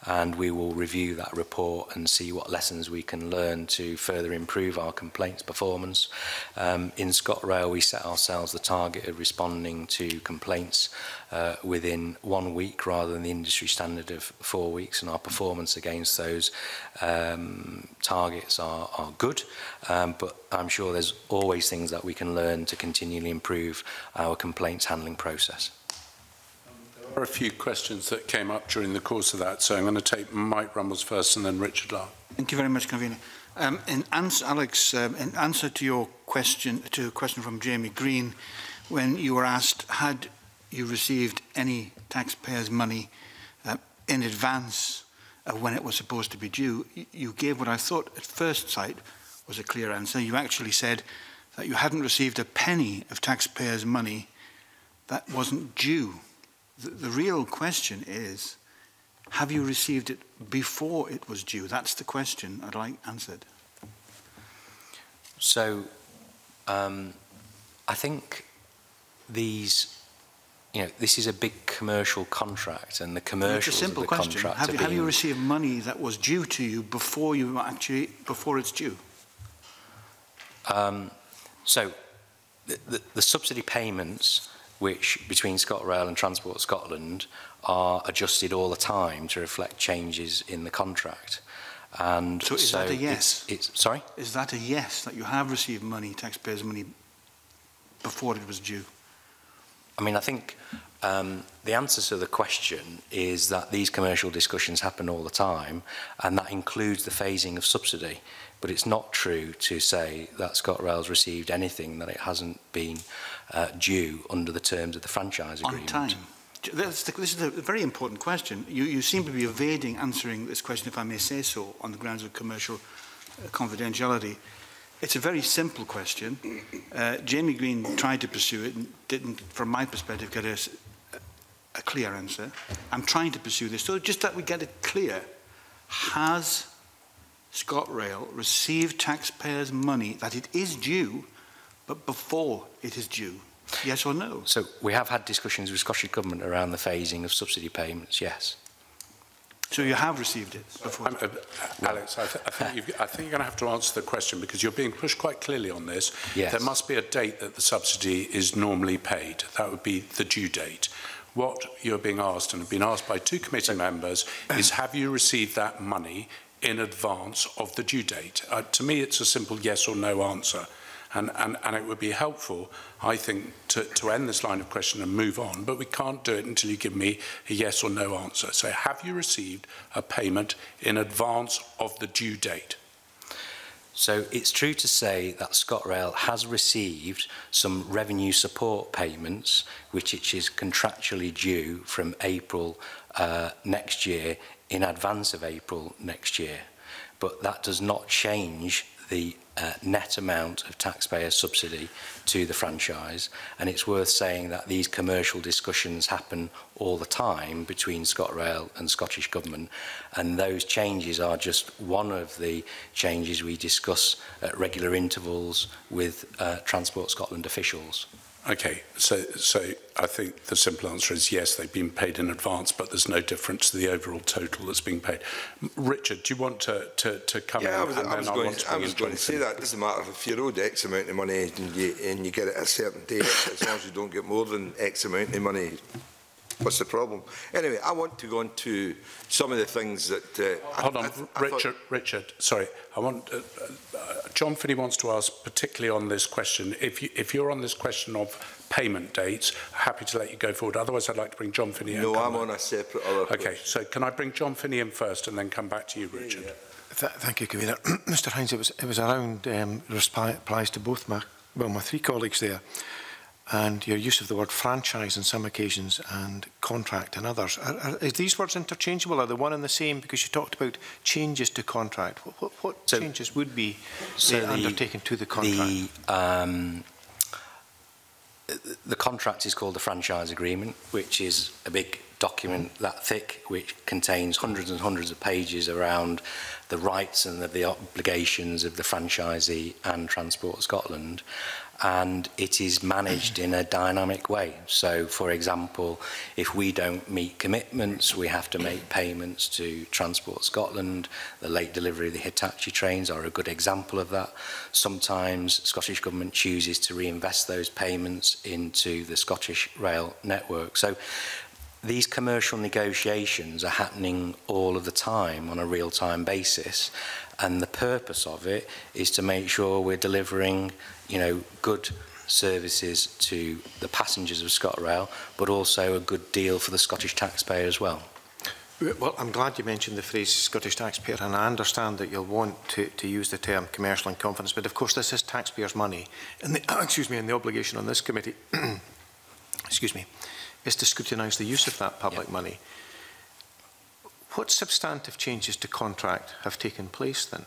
and we will review that report and see what lessons we can learn to further improve our complaints performance. In ScotRail, we set ourselves the target of responding to complaints within 1 week rather than the industry standard of 4 weeks, and our performance against those targets are good, but I'm sure there's always things that we can learn to continually improve our complaints handling process. There are a few questions that came up during the course of that, so I'm going to take Mike Rumbles first and then Richard Lark. Thank you very much, Convener. Alex, in answer to your question, to a question from Jamie Green, when you were asked, had you received any taxpayers' money in advance of when it was supposed to be due, you gave what I thought at first sight was a clear answer. You actually said that you hadn't received a penny of taxpayers' money that wasn't due. The real question is, have you received it before it was due? That's the question I'd like answered. So, I think these... You know, this is a big commercial contract, and the commercials of the contract. It's a simple question. Have you received money that was due to you before you actually it's due? So, the subsidy payments, which between ScotRail and Transport Scotland, are adjusted all the time to reflect changes in the contract. And so, is that a yes? Sorry, is that a yes, that you have received money, taxpayers' money, before it was due? I mean, I think the answer to the question is that these commercial discussions happen all the time, and that includes the phasing of subsidy. But it's not true to say that ScotRail's received anything that it hasn't been due under the terms of the franchise agreement. On time. This is a very important question. You seem to be evading answering this question, if I may say so, on the grounds of commercial confidentiality. It's a very simple question. Jamie Green tried to pursue it and didn't, from my perspective, get a clear answer. I'm trying to pursue this. So just that we get it clear, has ScotRail received taxpayers' money that it is due, but before it is due? Yes or no? So we have had discussions with the Scottish Government around the phasing of subsidy payments, yes. So you have received it before? Alex, I think you're going to have to answer the question, because you're being pushed quite clearly on this. Yes. There must be a date that the subsidy is normally paid. That would be the due date. What you're being asked, and have been asked by two committee members, is have you received that money in advance of the due date? To me, it's a simple yes or no answer. And it would be helpful, I think, to end this line of question and move on, but we can't do it until you give me a yes or no answer. So have you received a payment in advance of the due date? So it's true to say that ScotRail has received some revenue support payments, which it is contractually due from April next year, in advance of April next year. But that does not change the net amount of taxpayer subsidy to the franchise, and it's worth saying that these commercial discussions happen all the time between ScotRail and Scottish Government, and those changes are just one of the changes we discuss at regular intervals with Transport Scotland officials. Okay, so I think the simple answer is yes, they've been paid in advance, but there's no difference to the overall total that's being paid. Richard, do you want to come in? I was going to say that. It doesn't matter if you owed X amount of money and you get it at a certain date, as long as you don't get more than X amount of money, what's the problem? Anyway, I want to go on to some of the things that... Hold on, Richard, sorry. I want John Finney wants to ask, particularly on this question, if you're on this question of payment dates, happy to let you go forward. Otherwise, I'd like to bring John Finney in. No, I'm on a separate other question. Okay, so can I bring John Finney in first and then come back to you, Richard? Yeah. Thank you, Convener. Mr Hynes, it was around replies to both my three colleagues there, and your use of the word franchise on some occasions and contract in others. Are these words interchangeable? Are they one and the same? Because you talked about changes to contract. What changes would be undertaken to the contract? The contract is called the franchise agreement, which is a big document that thick, which contains hundreds and hundreds of pages around the rights and the obligations of the franchisee and Transport Scotland. And it is managed in a dynamic way. So, for example, if we don't meet commitments, we have to make payments to Transport Scotland. The late delivery of the Hitachi trains are a good example of that. Sometimes the Scottish Government chooses to reinvest those payments into the Scottish rail network. So these commercial negotiations are happening all of the time on a real-time basis, and the purpose of it is to make sure we're delivering, you know, good services to the passengers of ScotRail, but also a good deal for the Scottish taxpayer as well. Well, I'm glad you mentioned the phrase Scottish taxpayer, and I understand that you'll want to use the term commercial in confidence, but of course this is taxpayers' money, and the obligation on this committee, excuse me, is to scrutinise the use of that public money. What substantive changes to contract have taken place then?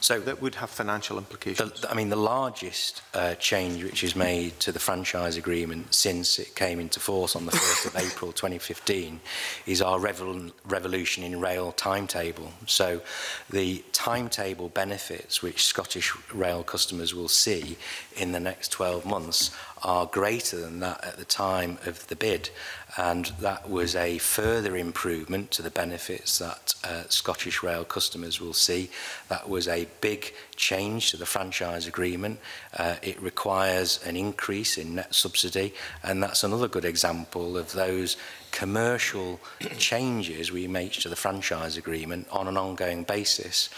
So that would have financial implications. The largest change which is made to the franchise agreement since it came into force on the 1st of April 2015 is our revolution in rail timetable. So the timetable benefits which Scottish rail customers will see in the next 12 months are greater than that at the time of the bid. And that was a further improvement to the benefits that Scottish Rail customers will see. That was a big change to the franchise agreement. It requires an increase in net subsidy, and that's another good example of those commercial changes we make to the franchise agreement on an ongoing basis.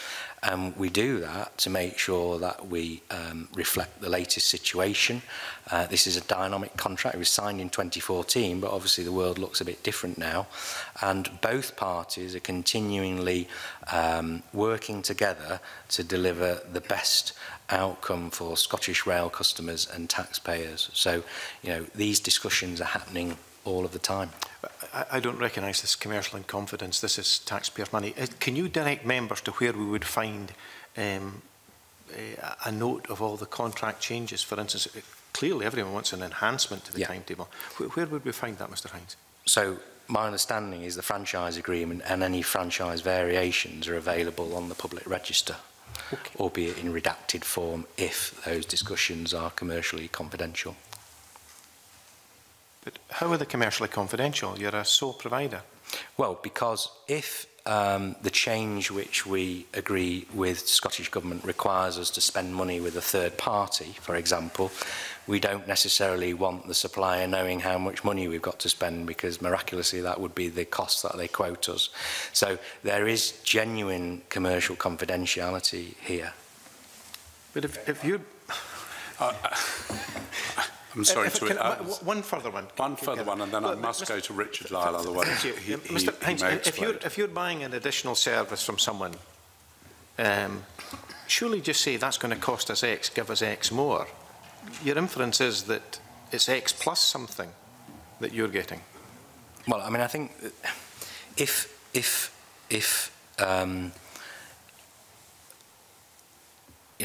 And we do that to make sure that we reflect the latest situation. This is a dynamic contract. It was signed in 2014, but obviously the world looks a bit different now. And both parties are continually working together to deliver the best outcome for Scottish Rail customers and taxpayers. So, you know, these discussions are happening all of the time. I don't recognise this commercial in confidence. This is taxpayer money. Can you direct members to where we would find a note of all the contract changes? For instance, clearly everyone wants an enhancement to the timetable. Where would we find that, Mr Hynes? So my understanding is the franchise agreement and any franchise variations are available on the public register, albeit in redacted form if those discussions are commercially confidential. But how are they commercially confidential? You're a sole provider. Well, because if the change which we agree with Scottish Government requires us to spend money with a third party, for example, we don't necessarily want the supplier knowing how much money we've got to spend, because miraculously that would be the cost that they quote us. So there is genuine commercial confidentiality here. But if you... I'm sorry to one further one. One further one, and then I must go to Richard Lyle, otherwise Mr Hynes, if you're buying an additional service from someone, surely just say that's going to cost us X, give us X more. Your inference is that it's X plus something that you're getting. Well, I mean, I think if you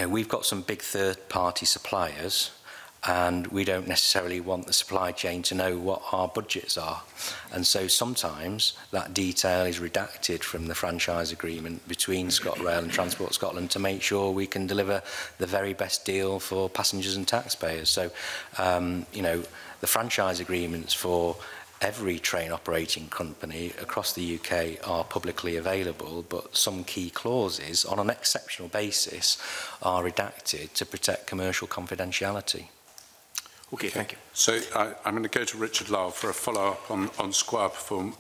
know, we've got some big third-party suppliers, and we don't necessarily want the supply chain to know what our budgets are. And so sometimes that detail is redacted from the franchise agreement between ScotRail and Transport Scotland to make sure we can deliver the very best deal for passengers and taxpayers. So, you know, the franchise agreements for every train operating company across the UK are publicly available, but some key clauses on an exceptional basis are redacted to protect commercial confidentiality. Okay, thank you. So I'm going to go to Richard Lyle for a follow-up on Squire performance.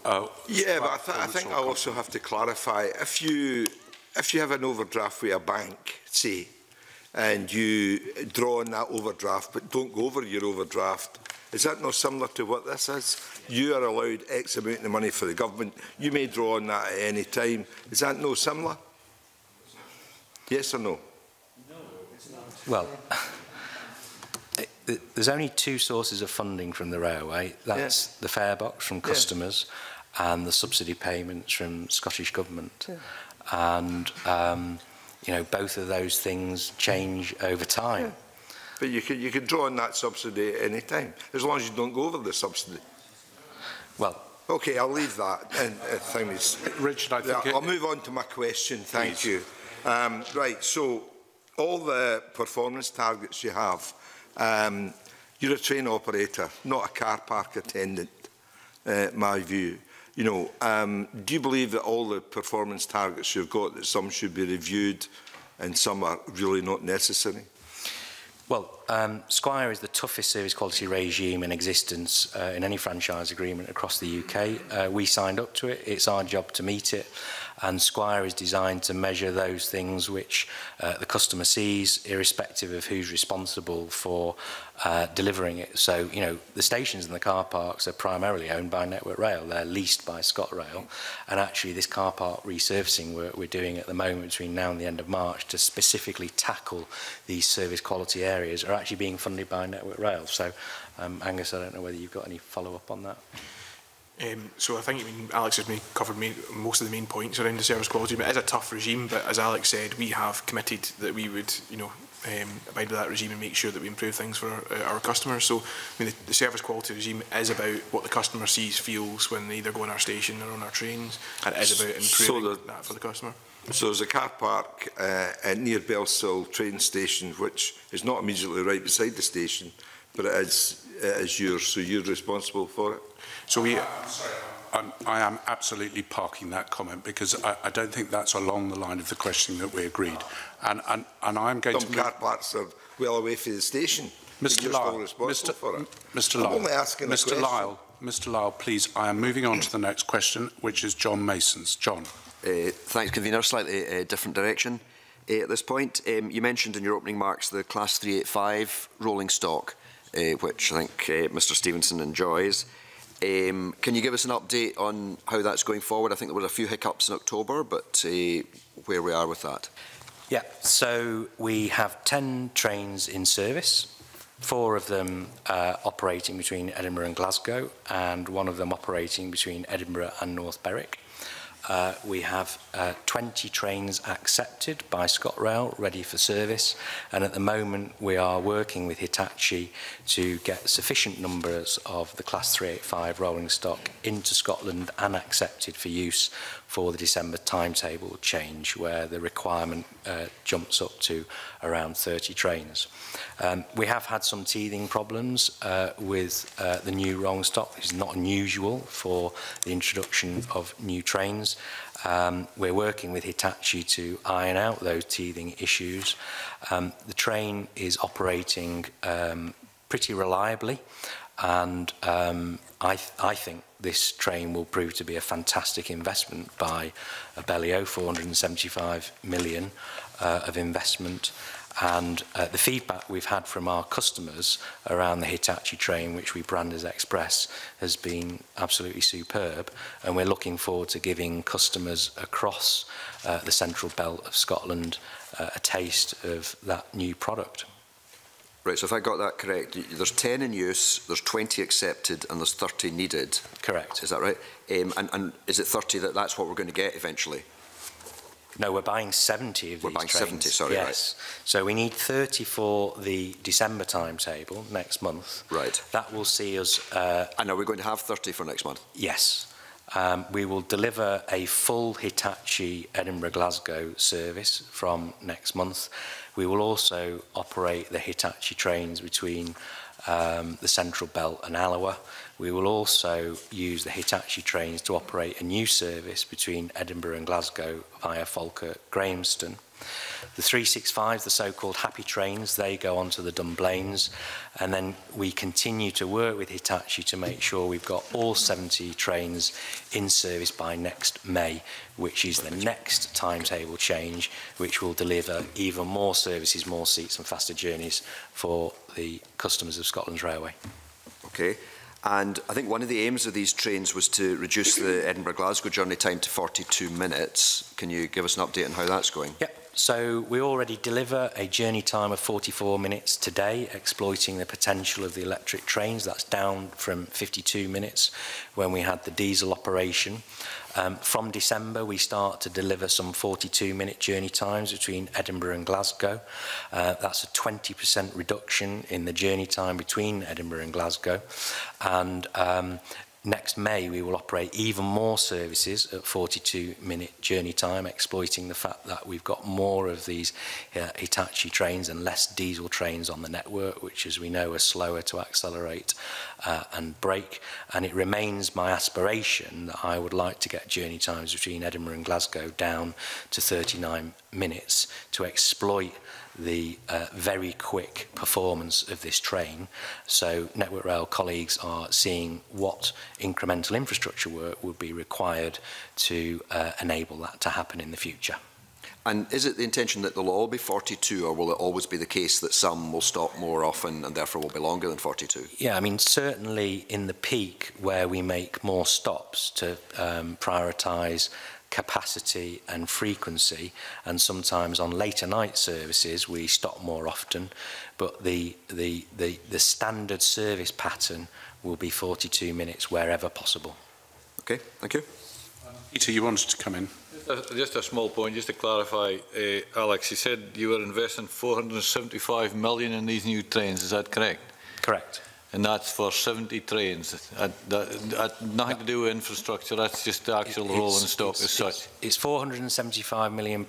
Yeah, but I think I also have to clarify, if you have an overdraft with a bank, say, and you draw on that overdraft, but don't go over your overdraft. Is that not similar to what this is? You are allowed X amount of money for the government. You may draw on that at any time. Is that not similar? Yes or no? No, it's not. Well, there's only two sources of funding from the railway. That's the fare box from customers and the subsidy payments from Scottish Government. Yeah. And, you know, both of those things change over time. Yeah. But you can draw on that subsidy at any time, as long as you don't go over the subsidy. Well, okay, I'll leave that. And Richard, I think I'll move on to my question. Thank you. Right, so all the performance targets you have, you're a train operator, not a car park attendant, my view. You know, do you believe that all the performance targets you've got, that some should be reviewed and some are really not necessary? Well, Squire is the toughest service quality regime in existence in any franchise agreement across the UK. We signed up to it. It's our job to meet it. And Squire is designed to measure those things which the customer sees, irrespective of who's responsible for delivering it. So, you know, the stations and the car parks are primarily owned by Network Rail. They're leased by ScotRail. And actually, this car park resurfacing work we're doing at the moment between now and the end of March to specifically tackle these service quality areas are actually being funded by Network Rail. So, Angus, I don't know whether you've got any follow-up on that. So I think Alex has covered most of the main points around the service quality. But it is a tough regime, but as Alex said, we have committed that we would, you know, abide by that regime and make sure that we improve things for our customers. So the service quality regime is about what the customer sees, feels when they either go on our station or on our trains, and it is about improving that for the customer. So there's a car park near Belsall train station, which is not immediately right beside the station, but it is yours, so you're responsible for it? So I am absolutely parking that comment, because I don't think that's along the line of the question that we agreed. And I'm going to... Some car parks are well away from the station. Mr Lyle, Mr Lyle, please, I am moving on to the next question, which is John Mason's. John. Thanks, Convener. Slightly different direction at this point. You mentioned in your opening remarks the Class 385 rolling stock, which I think Mr Stevenson enjoys. Can you give us an update on how that's going forward? I think there were a few hiccups in October, but where we are with that? Yeah, so we have 10 trains in service, 4 of them operating between Edinburgh and Glasgow, and 1 of them operating between Edinburgh and North Berwick. We have 20 trains accepted by ScotRail, ready for service, and at the moment we are working with Hitachi to get sufficient numbers of the Class 385 rolling stock into Scotland and accepted for use for the December timetable change, where the requirement jumps up to around 30 trains. We have had some teething problems with the new rolling stock. This is not unusual for the introduction of new trains. We're working with Hitachi to iron out those teething issues. The train is operating pretty reliably, and I think this train will prove to be a fantastic investment by Abellio, £475 million of investment. And the feedback we've had from our customers around the Hitachi train, which we brand as Express, has been absolutely superb. And we're looking forward to giving customers across the central belt of Scotland a taste of that new product. Right, so if I got that correct, there's 10 in use, there's 20 accepted, and there's 30 needed. Correct. Is that right? And is it 30 that's what we're going to get eventually? No, we're buying 70 of these trains. We're buying 70, sorry. Yes. Right. So we need 30 for the December timetable next month. Right. That will see us... and are we going to have 30 for next month? Yes. We will deliver a full Hitachi Edinburgh-Glasgow service from next month. We will also operate the Hitachi trains between the Central Belt and Alloa. We will also use the Hitachi trains to operate a new service between Edinburgh and Glasgow via Falkirk Grahamston. The 365s, the so-called happy trains, they go onto the Dunblane, and then we continue to work with Hitachi to make sure we've got all 70 trains in service by next May, which is the next timetable change, which will deliver even more services, more seats and faster journeys for the customers of Scotland's railway. Okay. And I think one of the aims of these trains was to reduce the Edinburgh-Glasgow journey time to 42 minutes. Can you give us an update on how that's going? Yep. So we already deliver a journey time of 44 minutes today, exploiting the potential of the electric trains. That's down from 52 minutes when we had the diesel operation. From December, we start to deliver some 42-minute journey times between Edinburgh and Glasgow. That's a 20% reduction in the journey time between Edinburgh and Glasgow. And next May, we will operate even more services at 42-minute journey time, exploiting the fact that we've got more of these Hitachi trains and less diesel trains on the network, which, as we know, are slower to accelerate and brake. And it remains my aspiration that I would like to get journey times between Edinburgh and Glasgow down to 39 minutes to exploit the very quick performance of this train. So Network Rail colleagues are seeing what incremental infrastructure work would be required to enable that to happen in the future. And is it the intention that they'll all be 42, or will it always be the case that some will stop more often and therefore will be longer than 42? Yeah, I mean, certainly in the peak where we make more stops to prioritise capacity and frequency, and sometimes on later night services we stop more often, but the standard service pattern will be 42 minutes wherever possible. Okay, thank you. Peter, you wanted to come in? Just a small point, just to clarify, Alex, you said you were investing 475 million in these new trains, is that correct? Correct. And that's for 70 trains. That nothing to do with infrastructure, that's just the actual roll and stock as such. It's £475 million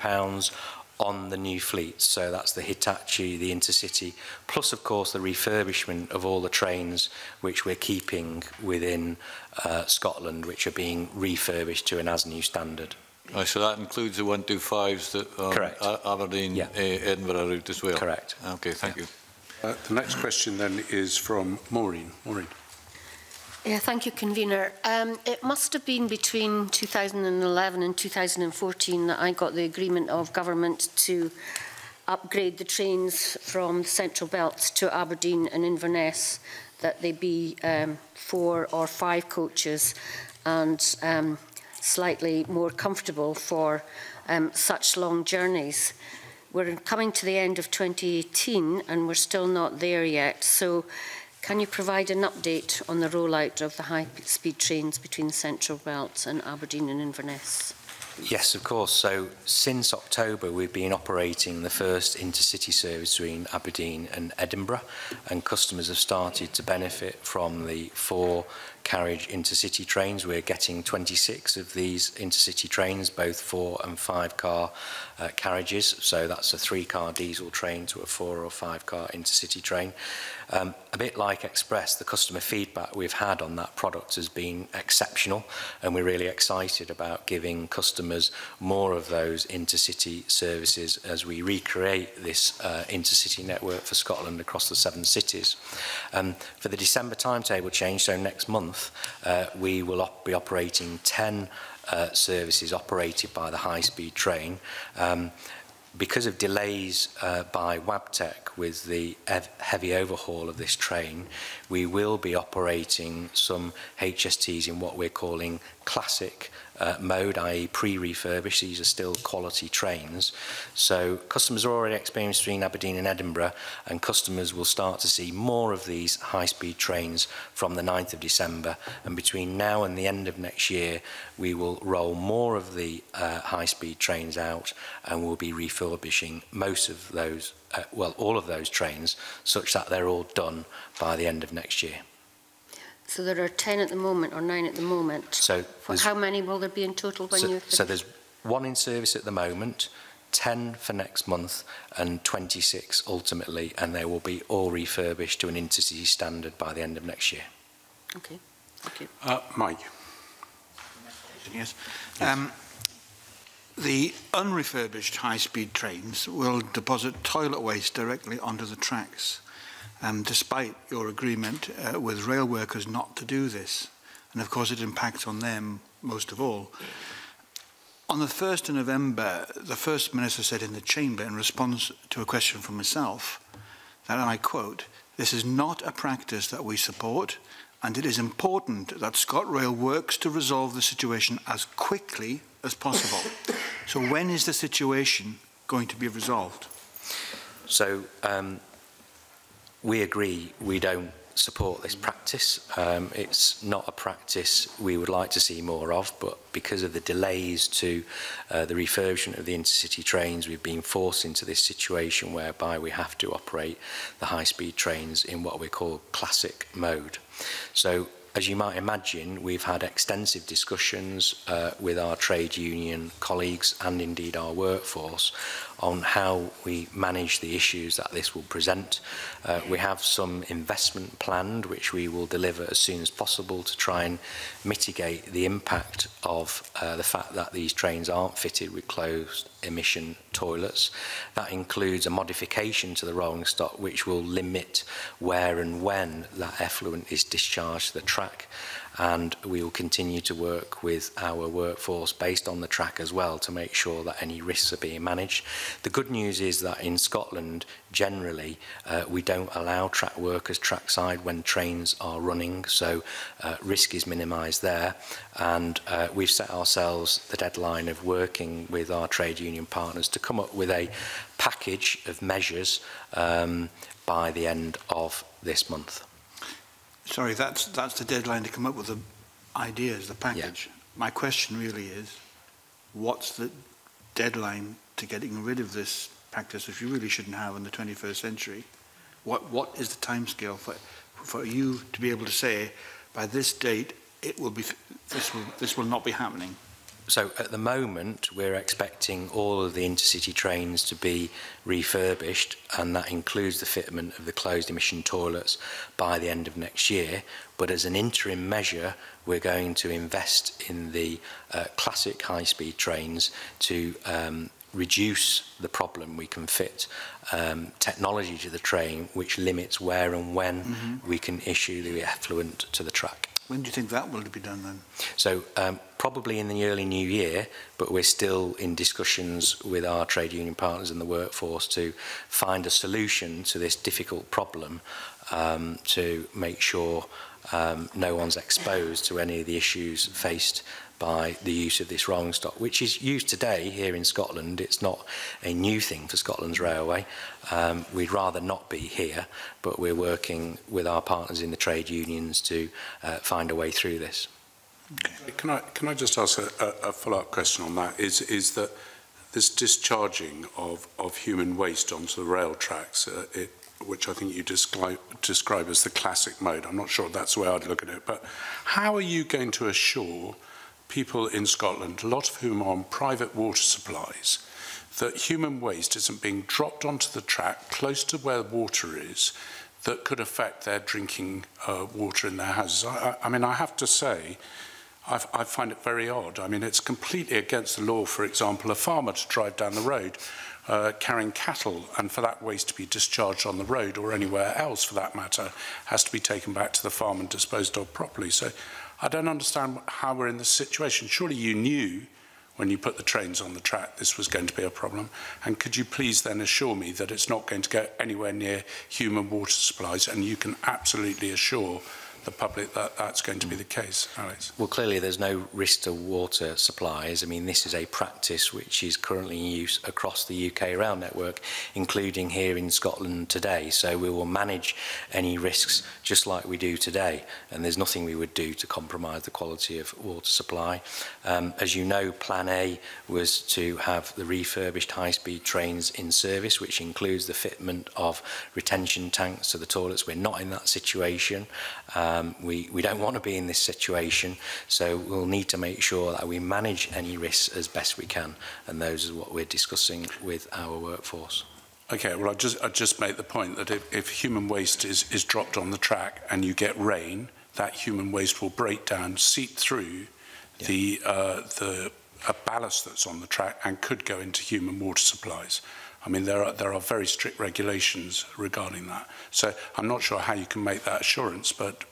on the new fleet. So that's the Hitachi, the Intercity, plus, of course, the refurbishment of all the trains which we're keeping within Scotland, which are being refurbished to an as-new standard. Oh, so that includes the 125s that are Aberdeen, Edinburgh route as well? Correct. OK, thank you. The next question then is from Maureen. Maureen. Yeah, thank you, Convener. It must have been between 2011 and 2014 that I got the agreement of government to upgrade the trains from the Central Belt to Aberdeen and Inverness, that they be 4 or 5 coaches and slightly more comfortable for such long journeys. We're coming to the end of 2018 and we're still not there yet, so can you provide an update on the rollout of the high-speed trains between the Central Belt and Aberdeen and Inverness? Yes, of course. So since October, we've been operating the first intercity service between Aberdeen and Edinburgh, and customers have started to benefit from the 4-carriage intercity trains. We're getting 26 of these intercity trains, both 4- and 5-car carriages. So that's a 3-car diesel train to a 4- or 5-car intercity train. A bit like Express, the customer feedback we've had on that product has been exceptional, and we're really excited about giving customers more of those intercity services as we recreate this intercity network for Scotland across the 7 cities. For the December timetable change, so next month, we will be operating 10 services operated by the high-speed train. Because of delays by Wabtec with the heavy overhaul of this train, we will be operating some HSTs in what we're calling classic mode, i.e. pre-refurbished. These are still quality trains. So customers are already experienced between Aberdeen and Edinburgh, and customers will start to see more of these high-speed trains from the 9th of December. And between now and the end of next year, we will roll more of the high-speed trains out, and we'll be refurbishing most of those, well, all of those trains, such that they're all done by the end of next year. So there are 10 at the moment, or 9 at the moment. So how many will there be in total when you finish? So there's 1 in service at the moment, 10 for next month, and 26 ultimately, and they will be all refurbished to an intercity standard by the end of next year. Okay, Thank you. Mike. Yes. The unrefurbished high-speed trains will deposit toilet waste directly onto the tracks, despite your agreement with rail workers not to do this. And of course it impacts on them most of all. On the 1st of November, the First Minister said in the Chamber in response to a question from myself that, and I quote, "This is not a practice that we support, and it is important that ScotRail works to resolve the situation as quickly as possible." So when is the situation going to be resolved? So we agree we don't support this practice. It's not a practice we would like to see more of, but because of the delays to the refurbishment of the intercity trains, we've been forced into this situation whereby we have to operate the high-speed trains in what we call classic mode. So, as you might imagine, we've had extensive discussions with our trade union colleagues and indeed our workforce on how we manage the issues that this will present. We have some investment planned which we will deliver as soon as possible to try and mitigate the impact of the fact that these trains aren't fitted with closed emission toilets. That includes a modification to the rolling stock which will limit where and when that effluent is discharged to the track, and we will continue to work with our workforce based on the track as well to make sure that any risks are being managed. The good news is that in Scotland, generally, we don't allow track workers trackside when trains are running, so risk is minimised there. And we've set ourselves the deadline of working with our trade union partners to come up with a package of measures by the end of this month. Sorry, that's the deadline to come up with the ideas, the package. Yeah. My question really is, what's the deadline to getting rid of this practice, which we really shouldn't have in the 21st century? What is the timescale for you to be able to say, by this date, it will be this will not be happening? So at the moment, we're expecting all of the intercity trains to be refurbished, and that includes the fitment of the closed emission toilets by the end of next year. But as an interim measure, we're going to invest in the classic high-speed trains to reduce the problem. We can fit technology to the train which limits where and when we can issue the effluent to the track. When do you think that will be done then? So probably in the early new year, but we're still in discussions with our trade union partners and the workforce to find a solution to this difficult problem to make sure no one's exposed to any of the issues faced by the use of this rolling stock, which is used today here in Scotland. It's not a new thing for Scotland's railway. We'd rather not be here, but we're working with our partners in the trade unions to find a way through this. Okay. Can I just ask a follow-up question on that? Is that this discharging of human waste onto the rail tracks, which I think you describe as the classic mode? I'm not sure that's the way I'd look at it, but how are you going to assure people in Scotland, a lot of whom are on private water supplies, that human waste isn't being dropped onto the track close to where water is that could affect their drinking water in their houses? I mean, I have to say, I find it very odd. I mean, it's completely against the law, for example, a farmer to drive down the road carrying cattle, and for that waste to be discharged on the road or anywhere else for that matter has to be taken back to the farm and disposed of properly. So I don't understand how we're in this situation. Surely you knew when you put the trains on the track this was going to be a problem. And could you please then assure me that it's not going to go anywhere near human water supplies, and you can absolutely assure the public that that's going to be the case, Alex? Well, clearly there's no risk to water supplies. I mean, this is a practice which is currently in use across the UK rail network, including here in Scotland today. So we will manage any risks just like we do today, and there's nothing we would do to compromise the quality of water supply. As you know, Plan A was to have the refurbished high-speed trains in service, which includes the fitment of retention tanks to the toilets. We're not in that situation. We don't want to be in this situation, so we'll need to make sure that we manage any risks as best we can, and those is what we're discussing with our workforce. Okay, well, I just make the point that if human waste is dropped on the track and you get rain, that human waste will break down, seep through the ballast that's on the track and could go into human water supplies. I mean, there are very strict regulations regarding that. So I'm not sure how you can make that assurance, but...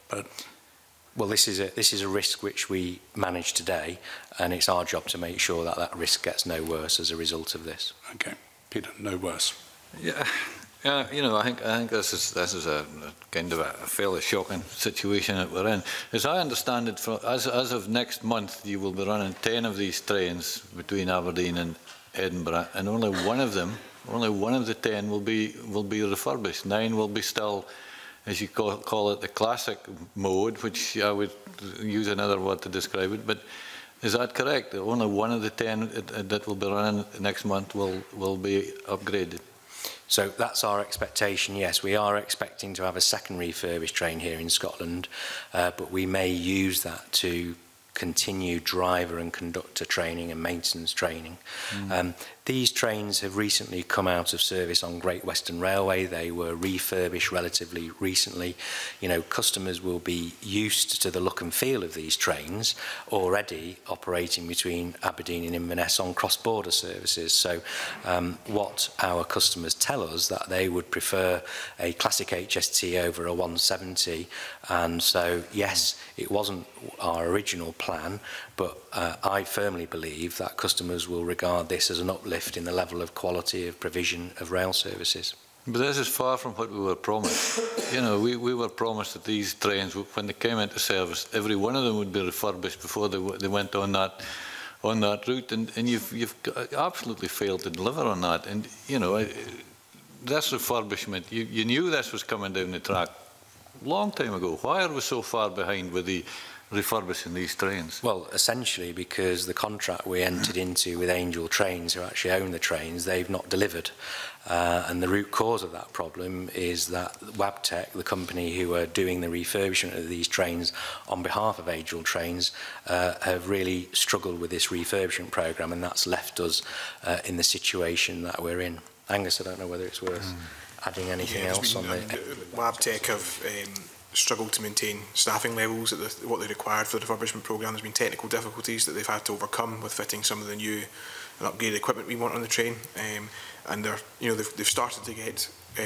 Well, this is a risk which we manage today, and it's our job to make sure that that risk gets no worse as a result of this. Okay, Peter, no worse. Yeah, you know, I think this is a kind of a fairly shocking situation that we're in. As I understand it, as of next month, you will be running 10 of these trains between Aberdeen and Edinburgh, and only one of them. Only one of the 10 will be refurbished. 9 will be still, as you call it, the classic mode, which I would use another word to describe it. But is that correct? Only one of the 10 that will be running next month will be upgraded. So that's our expectation, yes. We are expecting to have a second refurbished train here in Scotland, but we may use that to continue driver and conductor training and maintenance training. These trains have recently come out of service on Great Western Railway. They were refurbished relatively recently. You know, customers will be used to the look and feel of these trains already operating between Aberdeen and Inverness on cross-border services. So what our customers tell us that they would prefer a classic HST over a 170. And so, yes, it wasn't our original plan, but I firmly believe that customers will regard this as an uplift in the level of quality of provision of rail services. But this is far from what we were promised. You know, we were promised that these trains, when they came into service, every one of them would be refurbished before they went on that route, and you've absolutely failed to deliver on that. And you know, this refurbishment, you knew this was coming down the track a long time ago. Why are we so far behind with the refurbishing these trains? Well, essentially because the contract we entered into with Angel Trains, who actually own the trains, they've not delivered. And the root cause of that problem is that Wabtec, the company who are doing the refurbishment of these trains on behalf of Angel Trains, have really struggled with this refurbishment programme, and that's left us in the situation that we're in. Angus, I don't know whether it's worth adding anything else on the... Wabtec have... struggled to maintain staffing levels at what they required for the refurbishment programme. There's been technical difficulties that they've had to overcome with fitting some of the new and upgraded equipment we want on the train, and they've started to get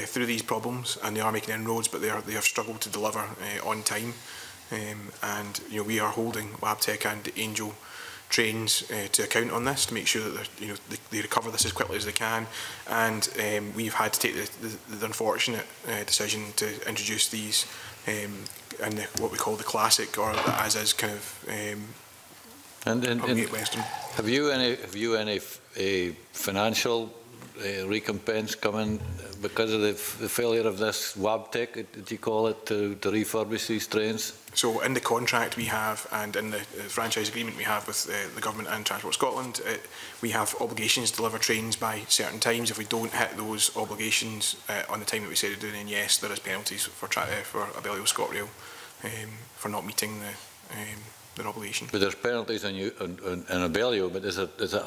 through these problems, and they are making inroads, but they have struggled to deliver on time, and we are holding Wabtec and Angel Trains to account on this to make sure that they recover this as quickly as they can, and we've had to take the unfortunate decision to introduce these and what we call the classic, or the as is kind of and Western. Have you any financial recompense coming because of the failure of this Wabtec, as you call it, to refurbish these trains? So in the contract we have, and in the franchise agreement we have with the government and Transport Scotland, we have obligations to deliver trains by certain times. If we don't hit those obligations on the time that we said we're doing, then yes, there is penalties for Abellio ScotRail for not meeting the obligation. But there's penalties on Abellio, but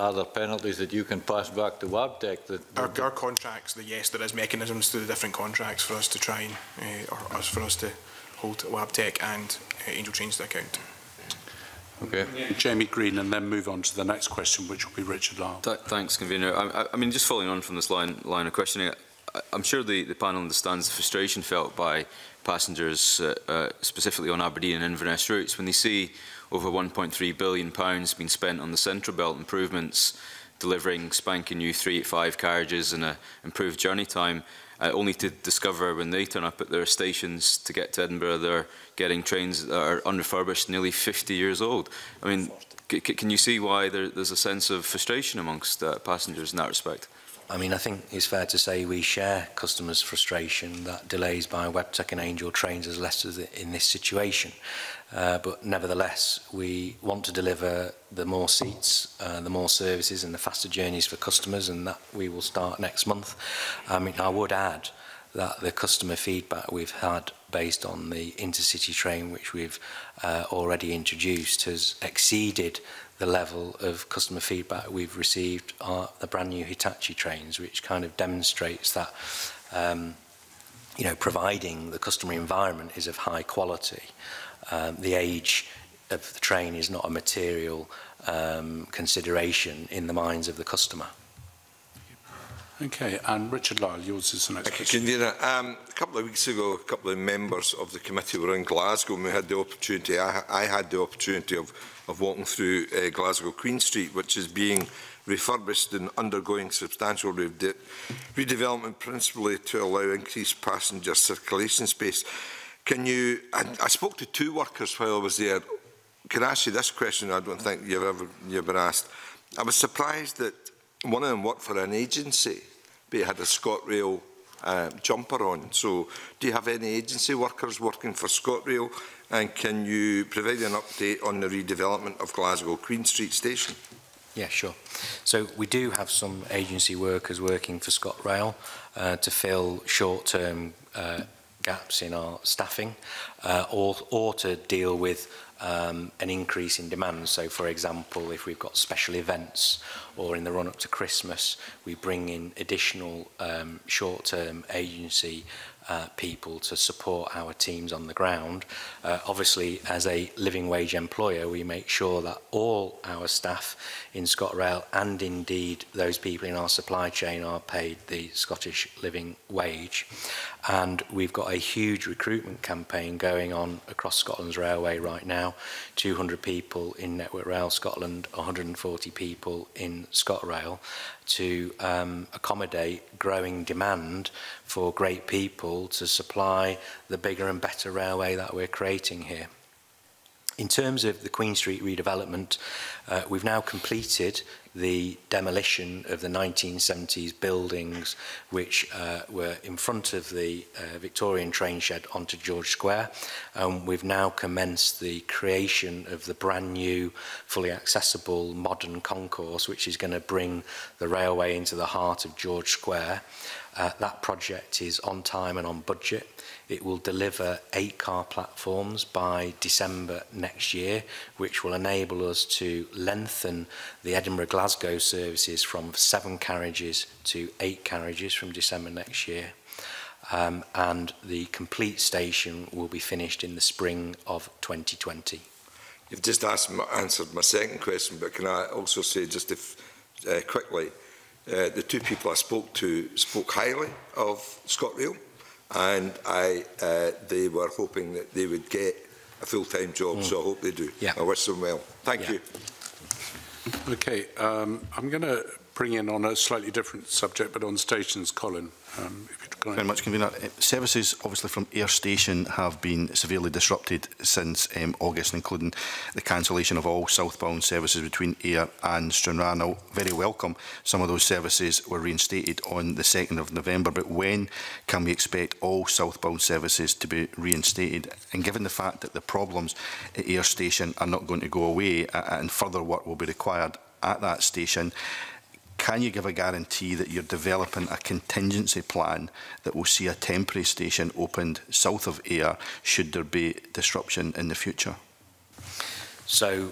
are there penalties that you can pass back to Wabtec? Our contracts, yes, there is mechanisms through the different contracts for us to try and, for us to hold Wabtec and Angel Trains to account. Okay. Jamie Green, and then move on to the next question, which will be Richard Lyle. Thanks, Convener. I mean, just following on from this line of questioning, I'm sure the panel understands the frustration felt by passengers, specifically on Aberdeen and Inverness routes, when they see over £1.3 billion being spent on the Central Belt improvements, delivering spanking new 385 carriages and an improved journey time, only to discover when they turn up at their stations to get to Edinburgh, they're getting trains that are unrefurbished, nearly 50 years old. I mean, can you see why there's a sense of frustration amongst passengers in that respect? I mean, I think it's fair to say we share customers' frustration that delays by Wabtec and Angel Trains has left us in this situation. But nevertheless, we want to deliver the more seats, the more services and the faster journeys for customers, and that we will start next month. I mean, I would add that the customer feedback we've had based on the intercity train, which we've already introduced, has exceeded the level of customer feedback we've received are the brand new Hitachi trains, which kind of demonstrates that providing the customer environment is of high quality, the age of the train is not a material consideration in the minds of the customer. Okay, and Richard Lyle, yours is the next question. A couple of weeks ago, a couple of members of the committee were in Glasgow, and we had the opportunity, I had the opportunity of walking through Glasgow Queen Street, which is being refurbished and undergoing substantial redevelopment, principally to allow increased passenger circulation space. Can you, I spoke to two workers while I was there. Can I ask you this question? I don't think you've been asked. I was surprised that one of them worked for an agency, but he had a ScotRail jumper on. So do you have any agency workers working for ScotRail? And can you provide an update on the redevelopment of Glasgow Queen Street Station? Yeah, sure. So we do have some agency workers working for ScotRail to fill short-term gaps in our staffing or to deal with an increase in demand. So, for example, if we've got special events or in the run-up to Christmas, we bring in additional short-term agency people to support our teams on the ground. Obviously, as a living wage employer, we make sure that all our staff in ScotRail and indeed those people in our supply chain are paid the Scottish living wage. And we've got a huge recruitment campaign going on across Scotland's railway right now. 200 people in Network Rail Scotland, 140 people in ScotRail, to accommodate growing demand for great people to supply the bigger and better railway that we're creating here. In terms of the Queen Street redevelopment, we've now completed the demolition of the 1970s buildings which were in front of the Victorian train shed onto George Square. We've now commenced the creation of the brand new, fully accessible modern concourse, which is going to bring the railway into the heart of George Square. That project is on time and on budget. It will deliver 8 car platforms by December next year, which will enable us to lengthen the Edinburgh-Glasgow services from 7 carriages to 8 carriages from December next year. And the complete station will be finished in the spring of 2020. You've just answered my second question, but can I also say just quickly, the two people I spoke to spoke highly of ScotRail, and they were hoping that they would get a full-time job, so I hope they do. Yeah. I wish them well. Thank you. Okay, I'm going to bring in on a slightly different subject, but on stations, Colin. If you'd go ahead. Very much, Convener. Services, obviously, from Ayr Station have been severely disrupted since August, including the cancellation of all southbound services between Ayr and Stranraer. Very welcome. Some of those services were reinstated on the 2nd of November, but when can we expect all southbound services to be reinstated? And given the fact that the problems at Ayr Station are not going to go away and further work will be required at that station, can you give a guarantee that you're developing a contingency plan that will see a temporary station opened south of Ayr should there be disruption in the future? So,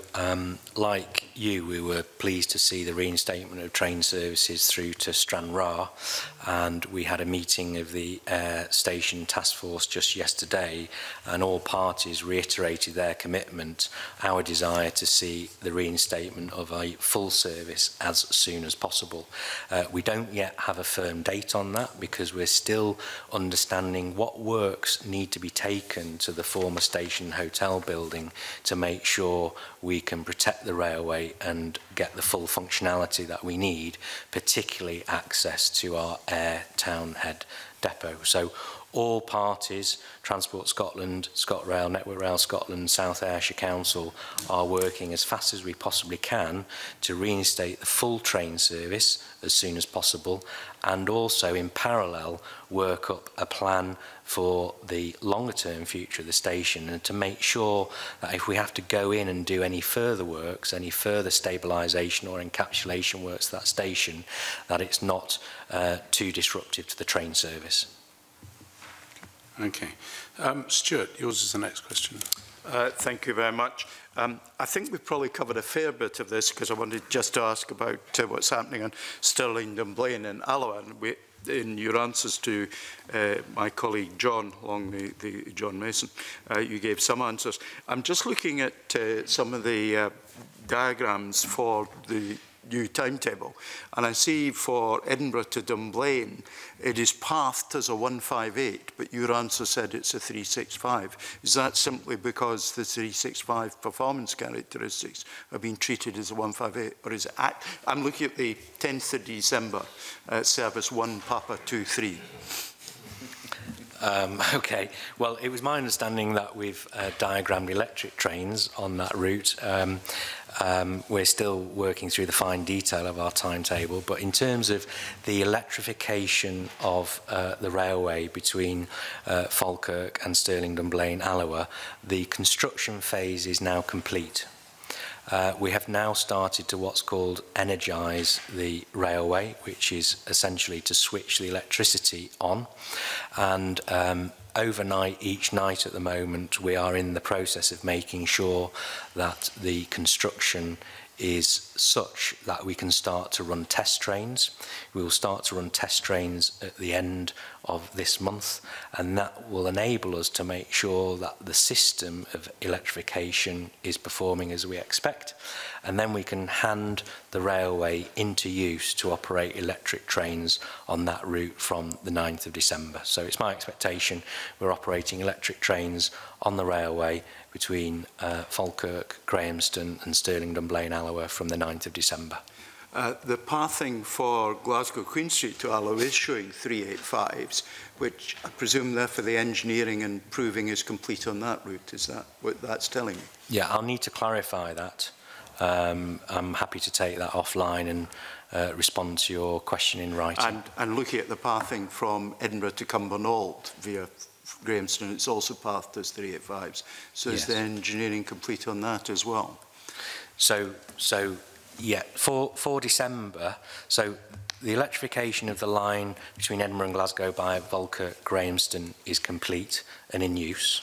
like you, we were pleased to see the reinstatement of train services through to Stranraer, and we had a meeting of the station task force just yesterday, and all parties reiterated their commitment, our desire to see the reinstatement of a full service as soon as possible. We don't yet have a firm date on that because we're still understanding what works need to be taken to the former station hotel building to make sure we can protect the railway and get the full functionality that we need, particularly access to our Ayr Townhead depot. So all parties, Transport Scotland, ScotRail, Network Rail Scotland, South Ayrshire Council, are working as fast as we possibly can to reinstate the full train service as soon as possible, and also in parallel work up a plan for the longer term future of the station, and to make sure that if we have to go in and do any further works, any further stabilisation or encapsulation works to that station, that it's not too disruptive to the train service. Okay. Stuart, yours is the next question. Thank you very much. I think we've probably covered a fair bit of this because I wanted just to ask about what's happening on Stirling, Dunblane and Alloa. And we in your answers to my colleague John, John Mason, you gave some answers. I'm just looking at some of the diagrams for the new timetable, and I see for Edinburgh to Dunblane it is pathed as a 158, but your answer said it's a 365. Is that simply because the 365 performance characteristics have been treated as a 158, or is it? I'm looking at the 10th of December, service 1 Papa 23. Okay, well, it was my understanding that we've diagrammed electric trains on that route. We're still working through the fine detail of our timetable, but in terms of the electrification of the railway between Falkirk and Stirling Dunblane Alloa, the construction phase is now complete. We have now started to what's called energise the railway, which is essentially to switch the electricity on. And overnight, each night at the moment, we are in the process of making sure that the construction is such that we can start to run test trains. We will start to run test trains at the end of this month, and that will enable us to make sure that the system of electrification is performing as we expect, and then we can hand the railway into use to operate electric trains on that route from the 9th of December. So it's my expectation we're operating electric trains on the railway between Falkirk, Grahamston and Stirling Dunblane Alloa from the 9th of December. The pathing for Glasgow Queen Street to Alloa is showing 385s, which I presume therefore the engineering and proving is complete on that route. Is that what that's telling you? Yeah, I'll need to clarify that. I'm happy to take that offline and respond to your question in writing. And looking at the pathing from Edinburgh to Cumbernauld via Grahamston, it's also pathed as 385s. So yes. Is the engineering complete on that as well? So yeah, for December, so the electrification of the line between Edinburgh and Glasgow by Falkirk Grahamston is complete and in use.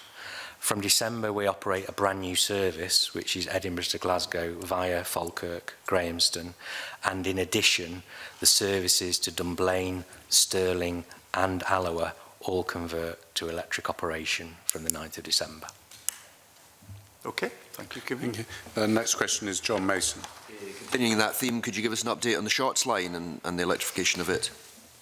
From December, we operate a brand new service, which is Edinburgh to Glasgow via Falkirk Grahamston. And in addition, the services to Dunblane, Stirling and Alloa all convert to electric operation from the 9th of December. Okay, thank you, Kevin. Next question is John Mason. Continuing that theme, could you give us an update on the Shotts line and the electrification of it?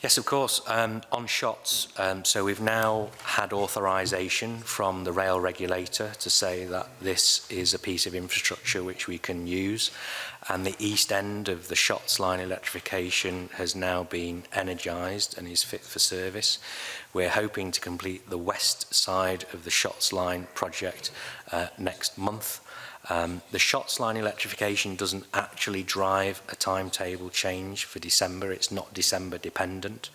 Yes, of course. On Shotts, so we've now had authorisation from the rail regulator to say that this is a piece of infrastructure which we can use, and the east end of the Shotts line electrification has now been energised and is fit for service. We're hoping to complete the west side of the Shotts line project next month. The Shotts line electrification doesn't actually drive a timetable change for December. It's not December dependent,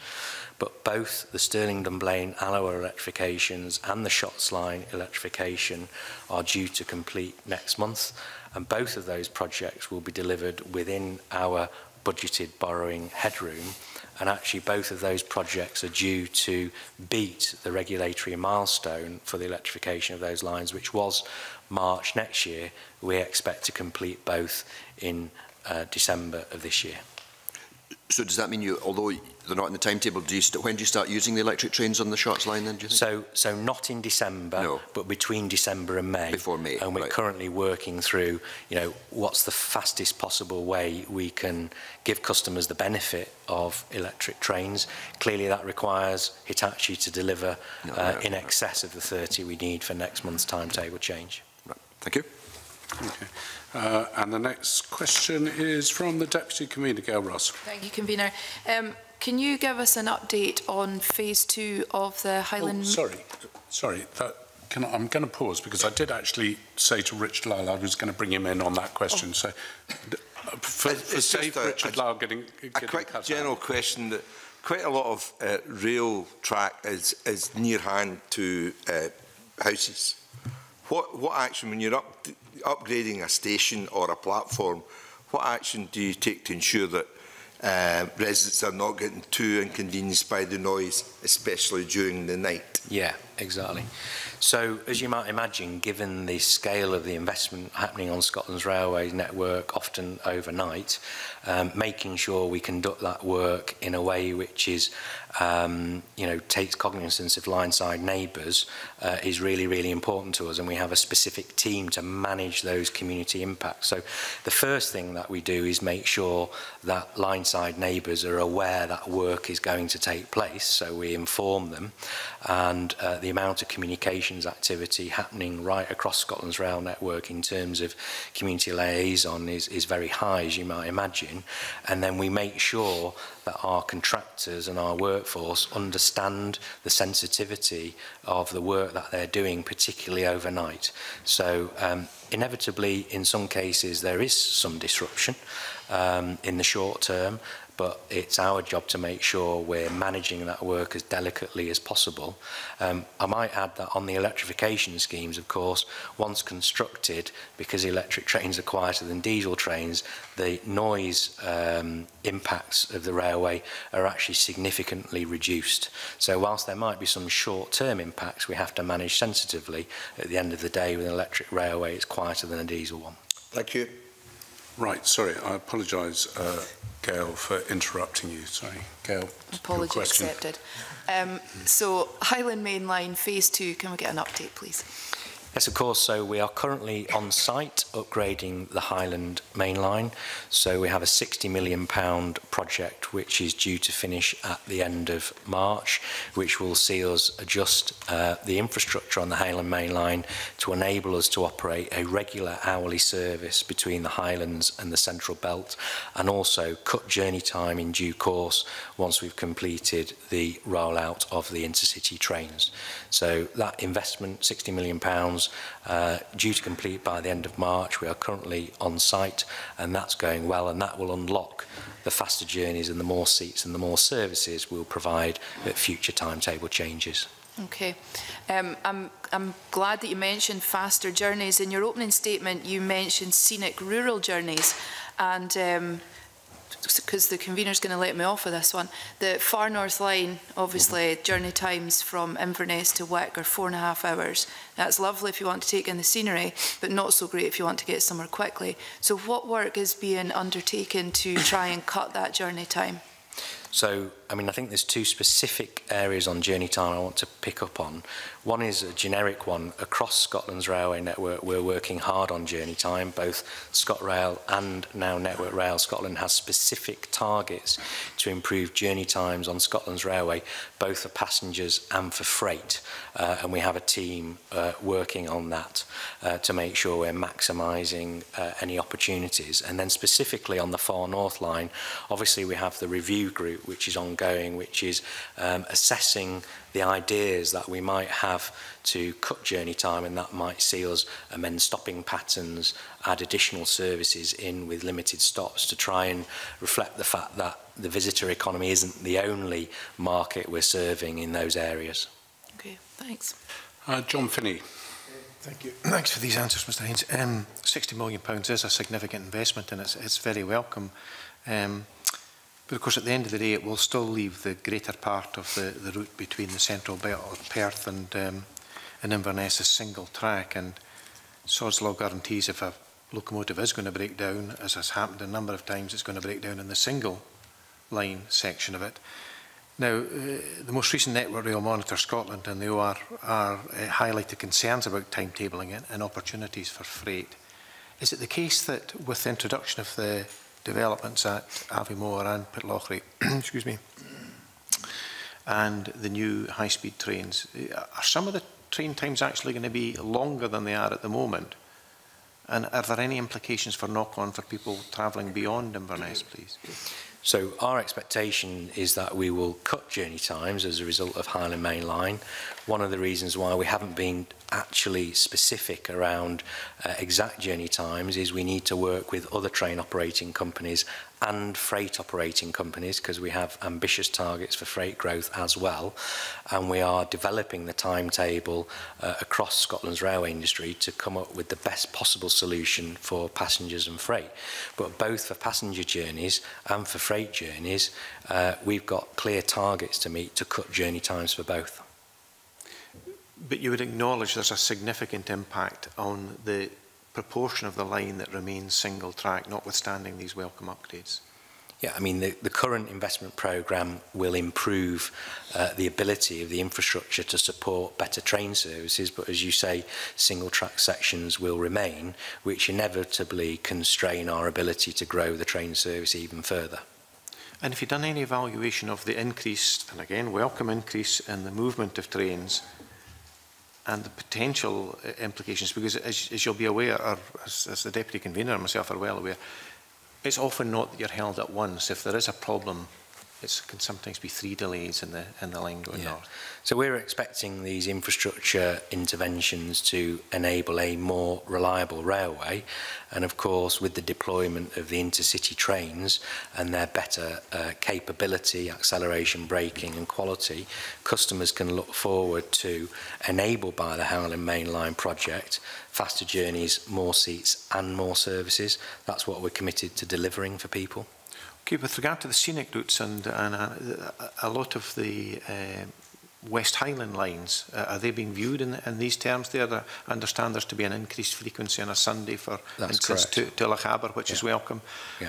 but both the Stirling Dunblane Alloa electrifications and the Shotts line electrification are due to complete next month, and both of those projects will be delivered within our budgeted borrowing headroom. And actually both of those projects are due to beat the regulatory milestone for the electrification of those lines, which was March next year. We expect to complete both in December of this year. So does that mean you, although they're not in the timetable, when do you start using the electric trains on the Shotts line then, do you think? So not in December, no. But between December and May. Before May, and we're right. Currently working through, you know, what's the fastest possible way we can give customers the benefit of electric trains. Clearly that requires Hitachi to deliver in excess of the 30 we need for next month's timetable change. Right. Thank you. Okay. And the next question is from the Deputy Convener, Gail Ross. Thank you, Convener. Can you give us an update on Phase 2 of the Highland... Oh, sorry. I'm going to pause because I did actually say to Richard Lyle I was going to bring him in on that question. Oh. So, for sake of Richard Lyle getting a quick general question. That quite a lot of rail track is near hand to houses. What action, when you're upgrading a station or a platform, what action do you take to ensure that residents are not getting too inconvenienced by the noise, especially during the night? Yeah, exactly. So, as you might imagine, given the scale of the investment happening on Scotland's railway network, often overnight, making sure we conduct that work in a way which is, you know, takes cognizance of line-side neighbours is really, really important to us, and we have a specific team to manage those community impacts. So, the first thing that we do is make sure that line-side neighbours are aware that work is going to take place, so we inform them, and the amount of communications activity happening right across Scotland's rail network in terms of community liaison is very high, as you might imagine, and then we make sure that our contractors and our workforce understand the sensitivity of the work that they're doing, particularly overnight. So inevitably, in some cases, there is some disruption in the short term, but it's our job to make sure we're managing that work as delicately as possible. I might add that on the electrification schemes, of course, once constructed, because electric trains are quieter than diesel trains, the noise impacts of the railway are actually significantly reduced. So whilst there might be some short-term impacts we have to manage sensitively, at the end of the day with an electric railway, it's quieter than a diesel one. Thank you. Right, sorry, I apologise, Gail, for interrupting you. Sorry, Gail. Apology accepted. So, Highland Mainline Phase 2, can we get an update, please? Yes, of course. So we are currently on site upgrading the Highland Mainline. So we have a £60 million project which is due to finish at the end of March, which will see us adjust the infrastructure on the Highland Mainline to enable us to operate a regular hourly service between the Highlands and the Central Belt, and also cut journey time in due course once we've completed the rollout of the intercity trains. So that investment, £60 million, due to complete by the end of March. We are currently on site, and that's going well, and that will unlock the faster journeys and the more seats and the more services we'll provide at future timetable changes. Okay. I'm glad that you mentioned faster journeys. In your opening statement, you mentioned scenic rural journeys, and because the convener's going to let me off of this one, the Far North Line, obviously, journey times from Inverness to Wick are 4.5 hours. That's lovely if you want to take in the scenery, but not so great if you want to get somewhere quickly. So what work is being undertaken to try and cut that journey time? So, I mean, I think there's two specific areas on journey time I want to pick up on. One is a generic one. Across Scotland's railway network, we're working hard on journey time. Both ScotRail and now Network Rail Scotland has specific targets to improve journey times on Scotland's railway, both for passengers and for freight. And we have a team working on that to make sure we're maximising any opportunities. And then specifically on the Far North Line, obviously we have the review group which is ongoing, which is assessing the ideas that we might have to cut journey time, and that might see us amend stopping patterns, add additional services in with limited stops to try and reflect the fact that the visitor economy isn't the only market we're serving in those areas. Okay, thanks. John Finney. Thank you. Thanks for these answers, Mr Hynes. £60 million is a significant investment, and it's very welcome. But of course, at the end of the day, it will still leave the greater part of the route between the Central Belt of Perth and Inverness as single track. And Sod's Law guarantees if a locomotive is going to break down, as has happened a number of times, it's going to break down in the single line section of it. Now, the most recent Network Rail Monitor Scotland and the ORR highlighted concerns about timetabling and opportunities for freight. Is it the case that with the introduction of the developments at Aviemore and Pitlochry, excuse me, and the new high-speed trains, are some of the train times actually going to be longer than they are at the moment? And are there any implications for knock-on for people travelling beyond Inverness, please? So our expectation is that we will cut journey times as a result of Highland Main Line. One of the reasons why we haven't been actually specific around exact journey times is we need to work with other train operating companies and freight operating companies, because we have ambitious targets for freight growth as well, and we are developing the timetable across Scotland's railway industry to come up with the best possible solution for passengers and freight. But both for passenger journeys and for freight journeys, we've got clear targets to meet to cut journey times for both. But you would acknowledge there's a significant impact on the proportion of the line that remains single track, notwithstanding these welcome upgrades. Yeah, I mean, the current investment programme will improve the ability of the infrastructure to support better train services, but as you say, single track sections will remain, which inevitably constrain our ability to grow the train service even further. And if you've done any evaluation of the increase, and again, welcome increase in the movement of trains and the potential implications, because as you'll be aware, or as the Deputy Convener and myself are well aware, it's often not that you're held at once. If there is a problem, it can sometimes be 3 delays in the line going north. So we're expecting these infrastructure interventions to enable a more reliable railway, and of course with the deployment of the intercity trains and their better capability, acceleration, braking and quality, customers can look forward to, enabled by the Highland Mainline project, faster journeys, more seats and more services. That's what we're committed to delivering for people. Okay, with regard to the scenic routes, and a lot of the West Highland lines, are they being viewed in these terms there? I understand there's to be an increased frequency on a Sunday, for instance, to Lochaber, which is welcome,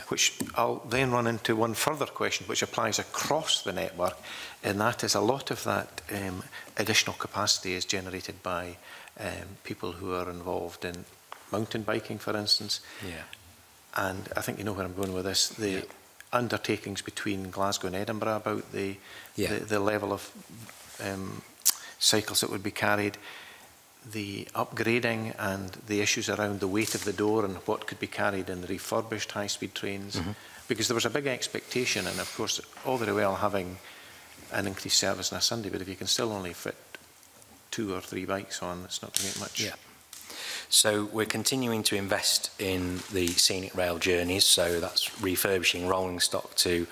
which I'll then run into one further question, which applies across the network, and that is a lot of that additional capacity is generated by people who are involved in mountain biking, for instance. Yeah. And I think you know where I'm going with this. Undertakings between Glasgow and Edinburgh about the level of cycles that would be carried, the upgrading and the issues around the weight of the door and what could be carried in the refurbished high-speed trains, because there was a big expectation, and of course all very well having an increased service on a Sunday, but if you can still only fit 2 or 3 bikes on, it's not going to make much. Yeah. So we're continuing to invest in the scenic rail journeys, so that's refurbishing rolling stock to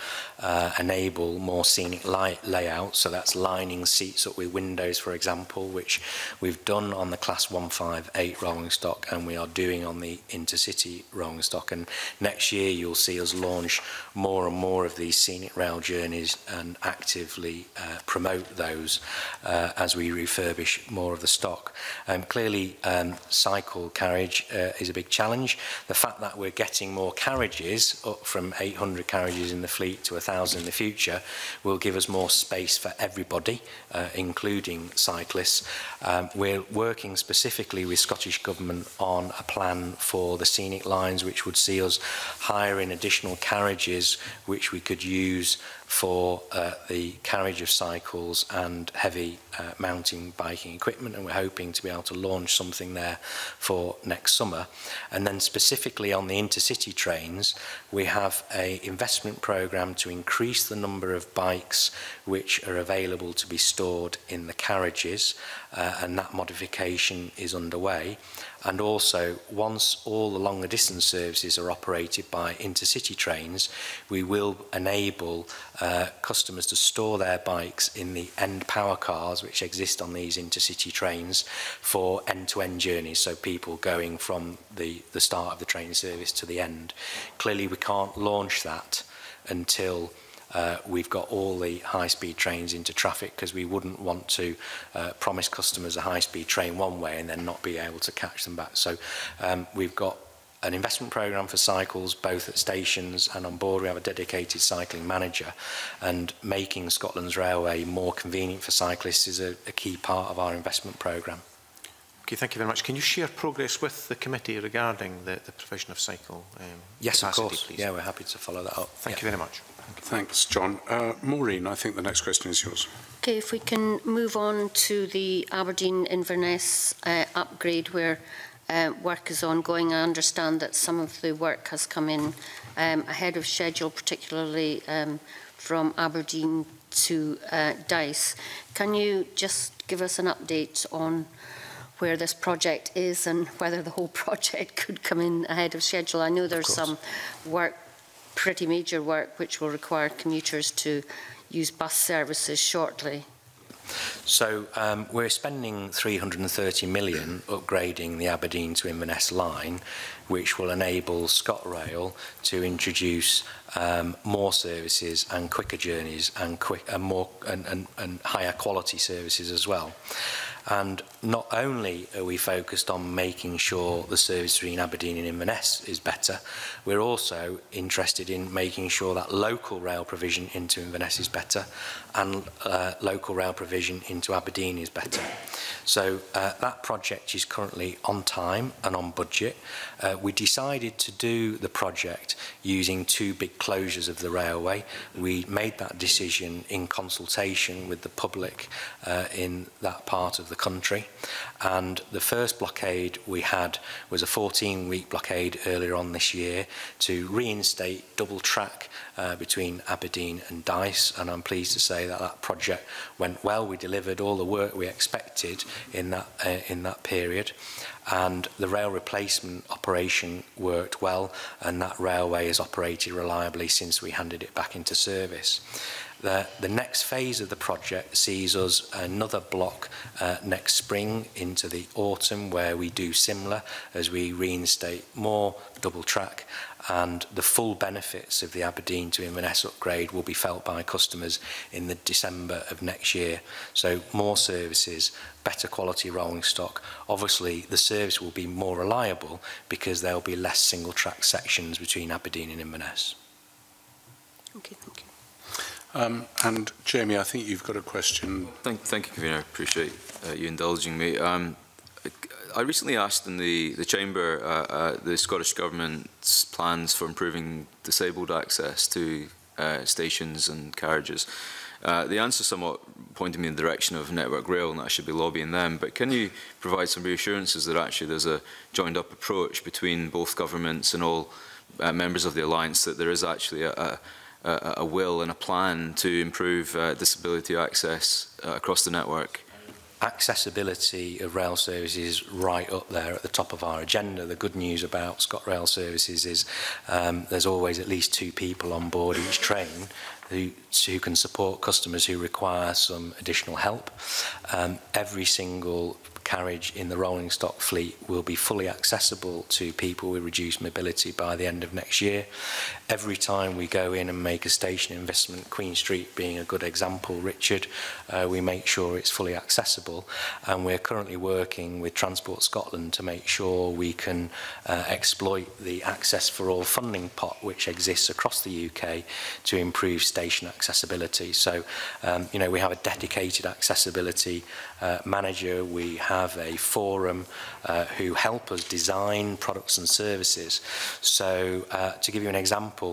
enable more scenic layouts, so that's lining seats up with windows, for example, which we've done on the Class 158 rolling stock and we are doing on the intercity rolling stock, and next year you'll see us launch more and more of these scenic rail journeys and actively promote those as we refurbish more of the stock. Clearly, cycle carriage is a big challenge. The fact that we're getting more carriages, up from 800 carriages in the fleet to 1,000 in the future, will give us more space for everybody, including cyclists. We're working specifically with Scottish Government on a plan for the scenic lines, which would see us hiring additional carriages which we could use for the carriage of cycles and heavy mountain biking equipment, and we're hoping to be able to launch something there for next summer. And then specifically on the intercity trains, we have an investment programme to increase the number of bikes which are available to be stored in the carriages, and that modification is underway. And also, once all the longer distance services are operated by intercity trains, we will enable customers to store their bikes in the end power cars which exist on these intercity trains for end-to-end journeys, so people going from the start of the train service to the end. Clearly, we can't launch that until we've got all the high-speed trains into traffic, because we wouldn't want to promise customers a high-speed train one way and then not be able to catch them back. So we've got an investment programme for cycles, both at stations and on board. We have a dedicated cycling manager, and making Scotland's railway more convenient for cyclists is a key part of our investment programme. Okay, thank you very much. Can you share progress with the committee regarding the provision of cycle yes, capacity, of course. Please? Yeah, we're happy to follow that up. Thank you very much. Thanks, John. Maureen, I think the next question is yours. Okay, if we can move on to the Aberdeen-Inverness upgrade, where work is ongoing. I understand that some of the work has come in ahead of schedule, particularly from Aberdeen to Dyce. Can you just give us an update on where this project is and whether the whole project could come in ahead of schedule? I know there's some work, pretty major work, which will require commuters to use bus services shortly. So we're spending 330 million upgrading the Aberdeen to Inverness line, which will enable ScotRail to introduce more services and quicker journeys and higher quality services as well. And not only are we focused on making sure the service between Aberdeen and Inverness is better, we're also interested in making sure that local rail provision into Inverness is better and local rail provision into Aberdeen is better. So that project is currently on time and on budget. We decided to do the project using two big closures of the railway. We made that decision in consultation with the public in that part of the country, and the first blockade we had was a 14-week blockade earlier on this year to reinstate double track between Aberdeen and Dice, and I'm pleased to say that that project went well. We delivered all the work we expected in that period, and the rail replacement operation worked well, and that railway has operated reliably since we handed it back into service. The next phase of the project sees us another block next spring into the autumn, where we do similar as we reinstate more double track, and the full benefits of the Aberdeen to Inverness upgrade will be felt by customers in the December of next year. So more services, better quality rolling stock. Obviously the service will be more reliable because there will be less single track sections between Aberdeen and Inverness. Okay, thank you. And Jamie, I think you've got a question. Thank you, Convener. I appreciate you indulging me. I recently asked in the Chamber the Scottish Government's plans for improving disabled access to stations and carriages. The answer somewhat pointed me in the direction of Network Rail, and I should be lobbying them, but can you provide some reassurances that actually there's a joined-up approach between both governments and all members of the Alliance, that there is actually a will and a plan to improve disability access across the network? Accessibility of rail services is right up there at the top of our agenda. The good news about ScotRail services is there's always at least two people on board each train who can support customers who require some additional help. Every single carriage in the rolling stock fleet will be fully accessible to people with reduced mobility by the end of next year. Every time we go in and make a station investment, Queen Street being a good example, Richard, we make sure it's fully accessible, and we're currently working with Transport Scotland to make sure we can exploit the Access for All funding pot which exists across the UK to improve station accessibility. So you know, we have a dedicated accessibility manager. We have a forum who help us design products and services. So to give you an example,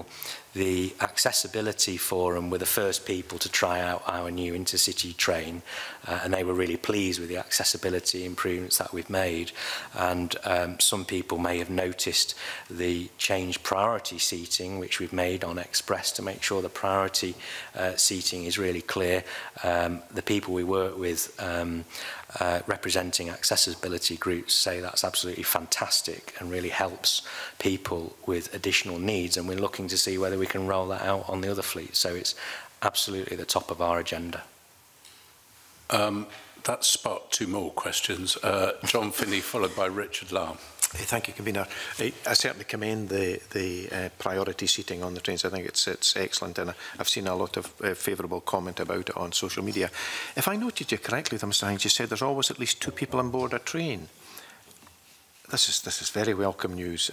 the accessibility forum were the first people to try out our new intercity train, and they were really pleased with the accessibility improvements that we've made. And some people may have noticed the change priority seating which we've made on Express to make sure the priority seating is really clear. The people we work with representing accessibility groups say that's absolutely fantastic and really helps people with additional needs, and we're looking to see whether we can roll that out on the other fleet. So it's absolutely the top of our agenda. That sparked two more questions. John Finney followed by Richard Lamb. Thank you, Convener. I certainly commend the priority seating on the trains. I think it's excellent, and I've seen a lot of favourable comment about it on social media. If I noted you correctly, Mr Hynes, you said there's always at least two people on board a train. This is very welcome news.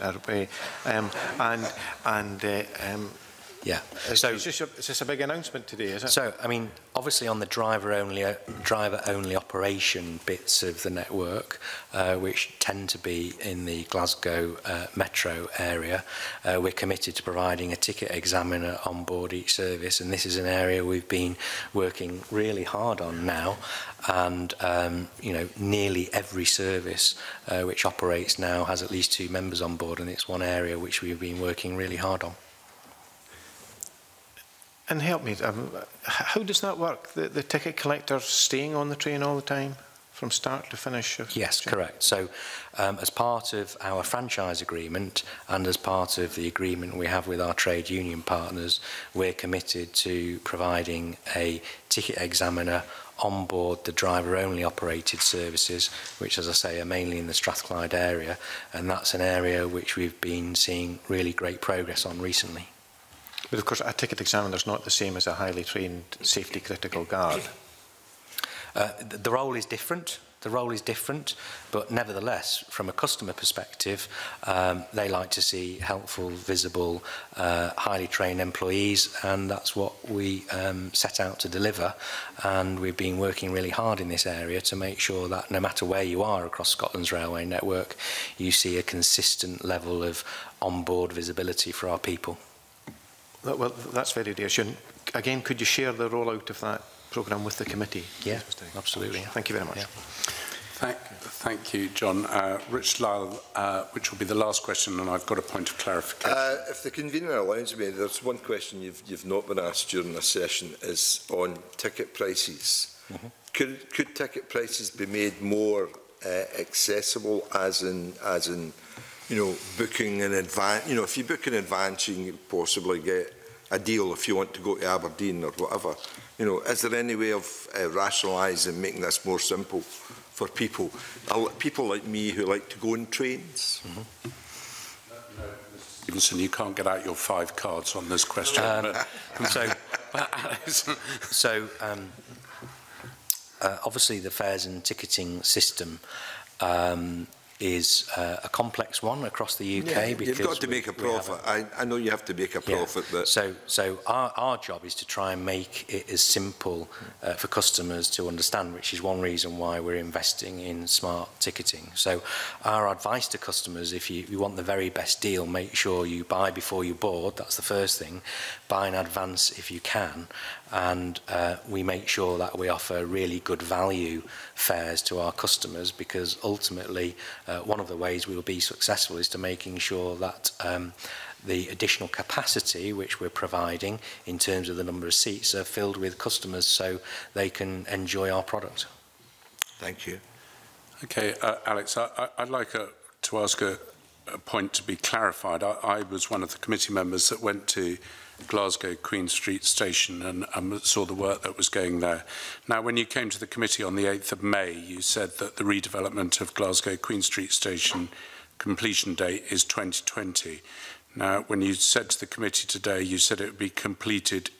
Yeah. So is this a big announcement today, is it? So, I mean, obviously on the driver-only operation bits of the network, which tend to be in the Glasgow metro area, we're committed to providing a ticket examiner on board each service, and this is an area we've been working really hard on now. And you know, nearly every service which operates now has at least two members on board, and it's one area which we've been working really hard on. And help me, how does that work? The ticket collector staying on the train all the time from start to finish? Yes, correct. So as part of our franchise agreement and as part of the agreement we have with our trade union partners, we're committed to providing a ticket examiner on board the driver-only operated services, which, as I say, are mainly in the Strathclyde area, and that's an area which we've been seeing really great progress on recently. But of course, a ticket examiner is not the same as a highly trained safety critical guard. The role is different. The role is different, but nevertheless, from a customer perspective, they like to see helpful, visible, highly trained employees, and that's what we set out to deliver. And we've been working really hard in this area to make sure that no matter where you are across Scotland's railway network, you see a consistent level of onboard visibility for our people. Well, that's very reassuring. Again, could you share the rollout of that programme with the committee? Yeah, absolutely. Thank you very much. Yeah. Thank you, John. Rich Lyle, which will be the last question, and I've got a point of clarification. If the convener allows me, there's one question you've not been asked during this session, is on ticket prices. Mm-hmm. Could ticket prices be made more accessible, as in, you know, booking in advance? You know, if you book in advance, you can possibly get a deal if you want to go to Aberdeen or whatever. You know, is there any way of rationalising, making this more simple for people? People like me who like to go in trains. Mm-hmm. No, Mr. Stevenson, you can't get out your 5 cards on this question. Obviously, the fares and ticketing system is a complex one across the UK. Yeah, because you've got to make a profit. I know you have to make a profit. Yeah. But so our job is to try and make it as simple for customers to understand, which is one reason why we're investing in smart ticketing. So our advice to customers, if you want the very best deal, make sure you buy before you board. That's the first thing. Buy in advance if you can. And we make sure that we offer really good value fares to our customers, because ultimately one of the ways we will be successful is to making sure that the additional capacity which we're providing in terms of the number of seats are filled with customers so they can enjoy our product. Thank you. Okay, Alex, I'd like to ask a point to be clarified. I was one of the committee members that went to Glasgow Queen Street station and saw the work that was going there. Now, when you came to the committee on the 8th of May, you said that the redevelopment of Glasgow Queen Street station completion date is 2020. Now, when you said to the committee today, you said it would be completed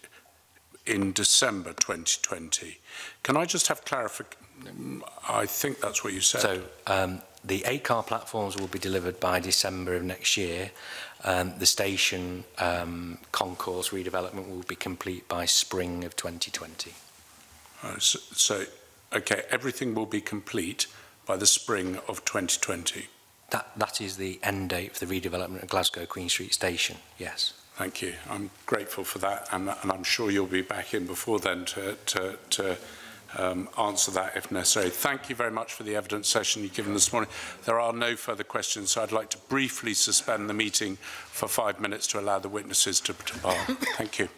in December 2020. Can I just have clarification? I think that's what you said. So, the ACAR platforms will be delivered by December of next year. The station concourse redevelopment will be complete by spring of 2020. Okay, everything will be complete by the spring of 2020. That is the end date for the redevelopment of Glasgow Queen Street station, yes. Thank you. I'm grateful for that, and I'm sure you'll be back in before then to answer that if necessary. Thank you very much for the evidence session you've given this morning. There are no further questions, so I'd like to briefly suspend the meeting for 5 minutes to allow the witnesses to depart. Thank you.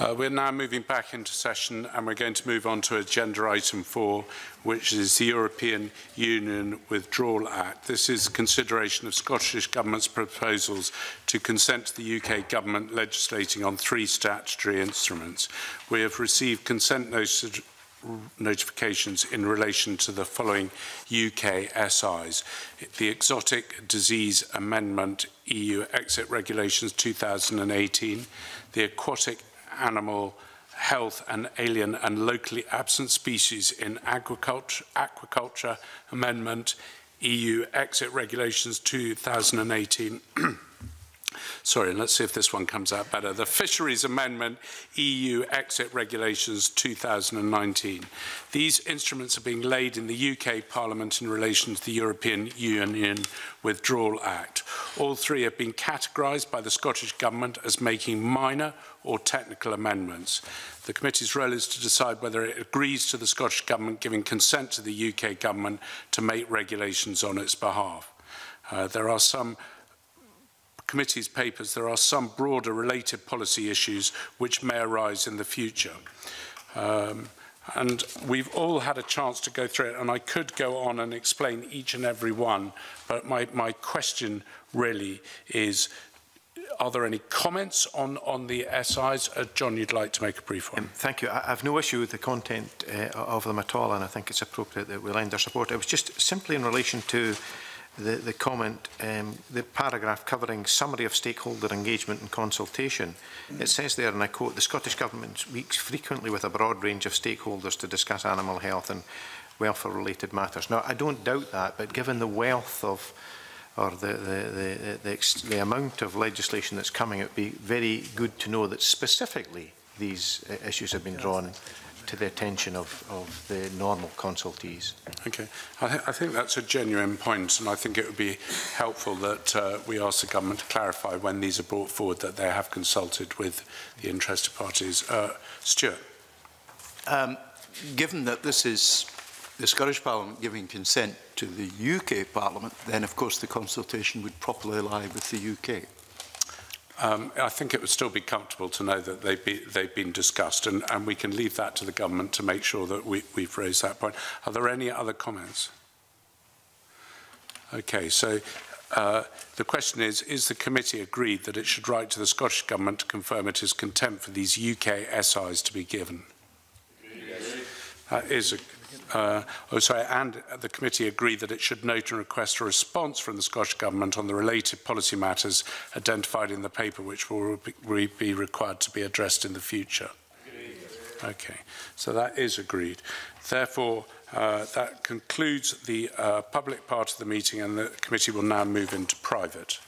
We're now moving back into session, and we're going to move on to agenda item 4, which is the European Union Withdrawal Act. This is consideration of Scottish Government's proposals to consent to the UK Government legislating on 3 statutory instruments. We have received consent notifications in relation to the following UK SIs: the Exotic Disease Amendment EU Exit Regulations 2018, the Aquatic Animal Health and Alien and Locally Absent Species in Aquaculture Amendment EU Exit Regulations 2018. Sorry, let's see if this one comes out better. The Fisheries Amendment EU Exit Regulations 2019. These instruments are being laid in the UK Parliament in relation to the European Union Withdrawal Act. All 3 have been categorised by the Scottish Government as making minor or technical amendments. The committee's role is to decide whether it agrees to the Scottish Government giving consent to the UK Government to make regulations on its behalf. There are some committee's papers, there are some broader related policy issues which may arise in the future. And we've all had a chance to go through it, and I could go on and explain each and every one, but my question really is, are there any comments on the SIs? John, you'd like to make a brief one. Thank you. I have no issue with the content of them at all, and I think it's appropriate that we lend our support. It was just simply in relation to the comment, the paragraph covering summary of stakeholder engagement and consultation. It says there, and I quote, "The Scottish Government speaks frequently with a broad range of stakeholders to discuss animal health and welfare-related matters." Now, I don't doubt that, but given the wealth of, or the amount of legislation that's coming, it would be very good to know that specifically these issues have been drawn to the attention of the normal consultees. Okay, I think that's a genuine point, and I think it would be helpful that we ask the government to clarify when these are brought forward that they have consulted with the interested parties. Stuart. Given that this is the Scottish Parliament giving consent to the UK Parliament, then of course the consultation would properly lie with the UK. I think it would still be comfortable to know that they've been discussed, and we can leave that to the government to make sure that we've raised that point. Are there any other comments? Okay, so the question is the committee agreed that it should write to the Scottish Government to confirm it is content for these UK SIs to be given? Yes. That is a... and the committee agreed that it should note and request a response from the Scottish Government on the related policy matters identified in the paper, which will be required to be addressed in the future. Agreed. Okay, so that is agreed. Therefore, that concludes the public part of the meeting, and the committee will now move into private.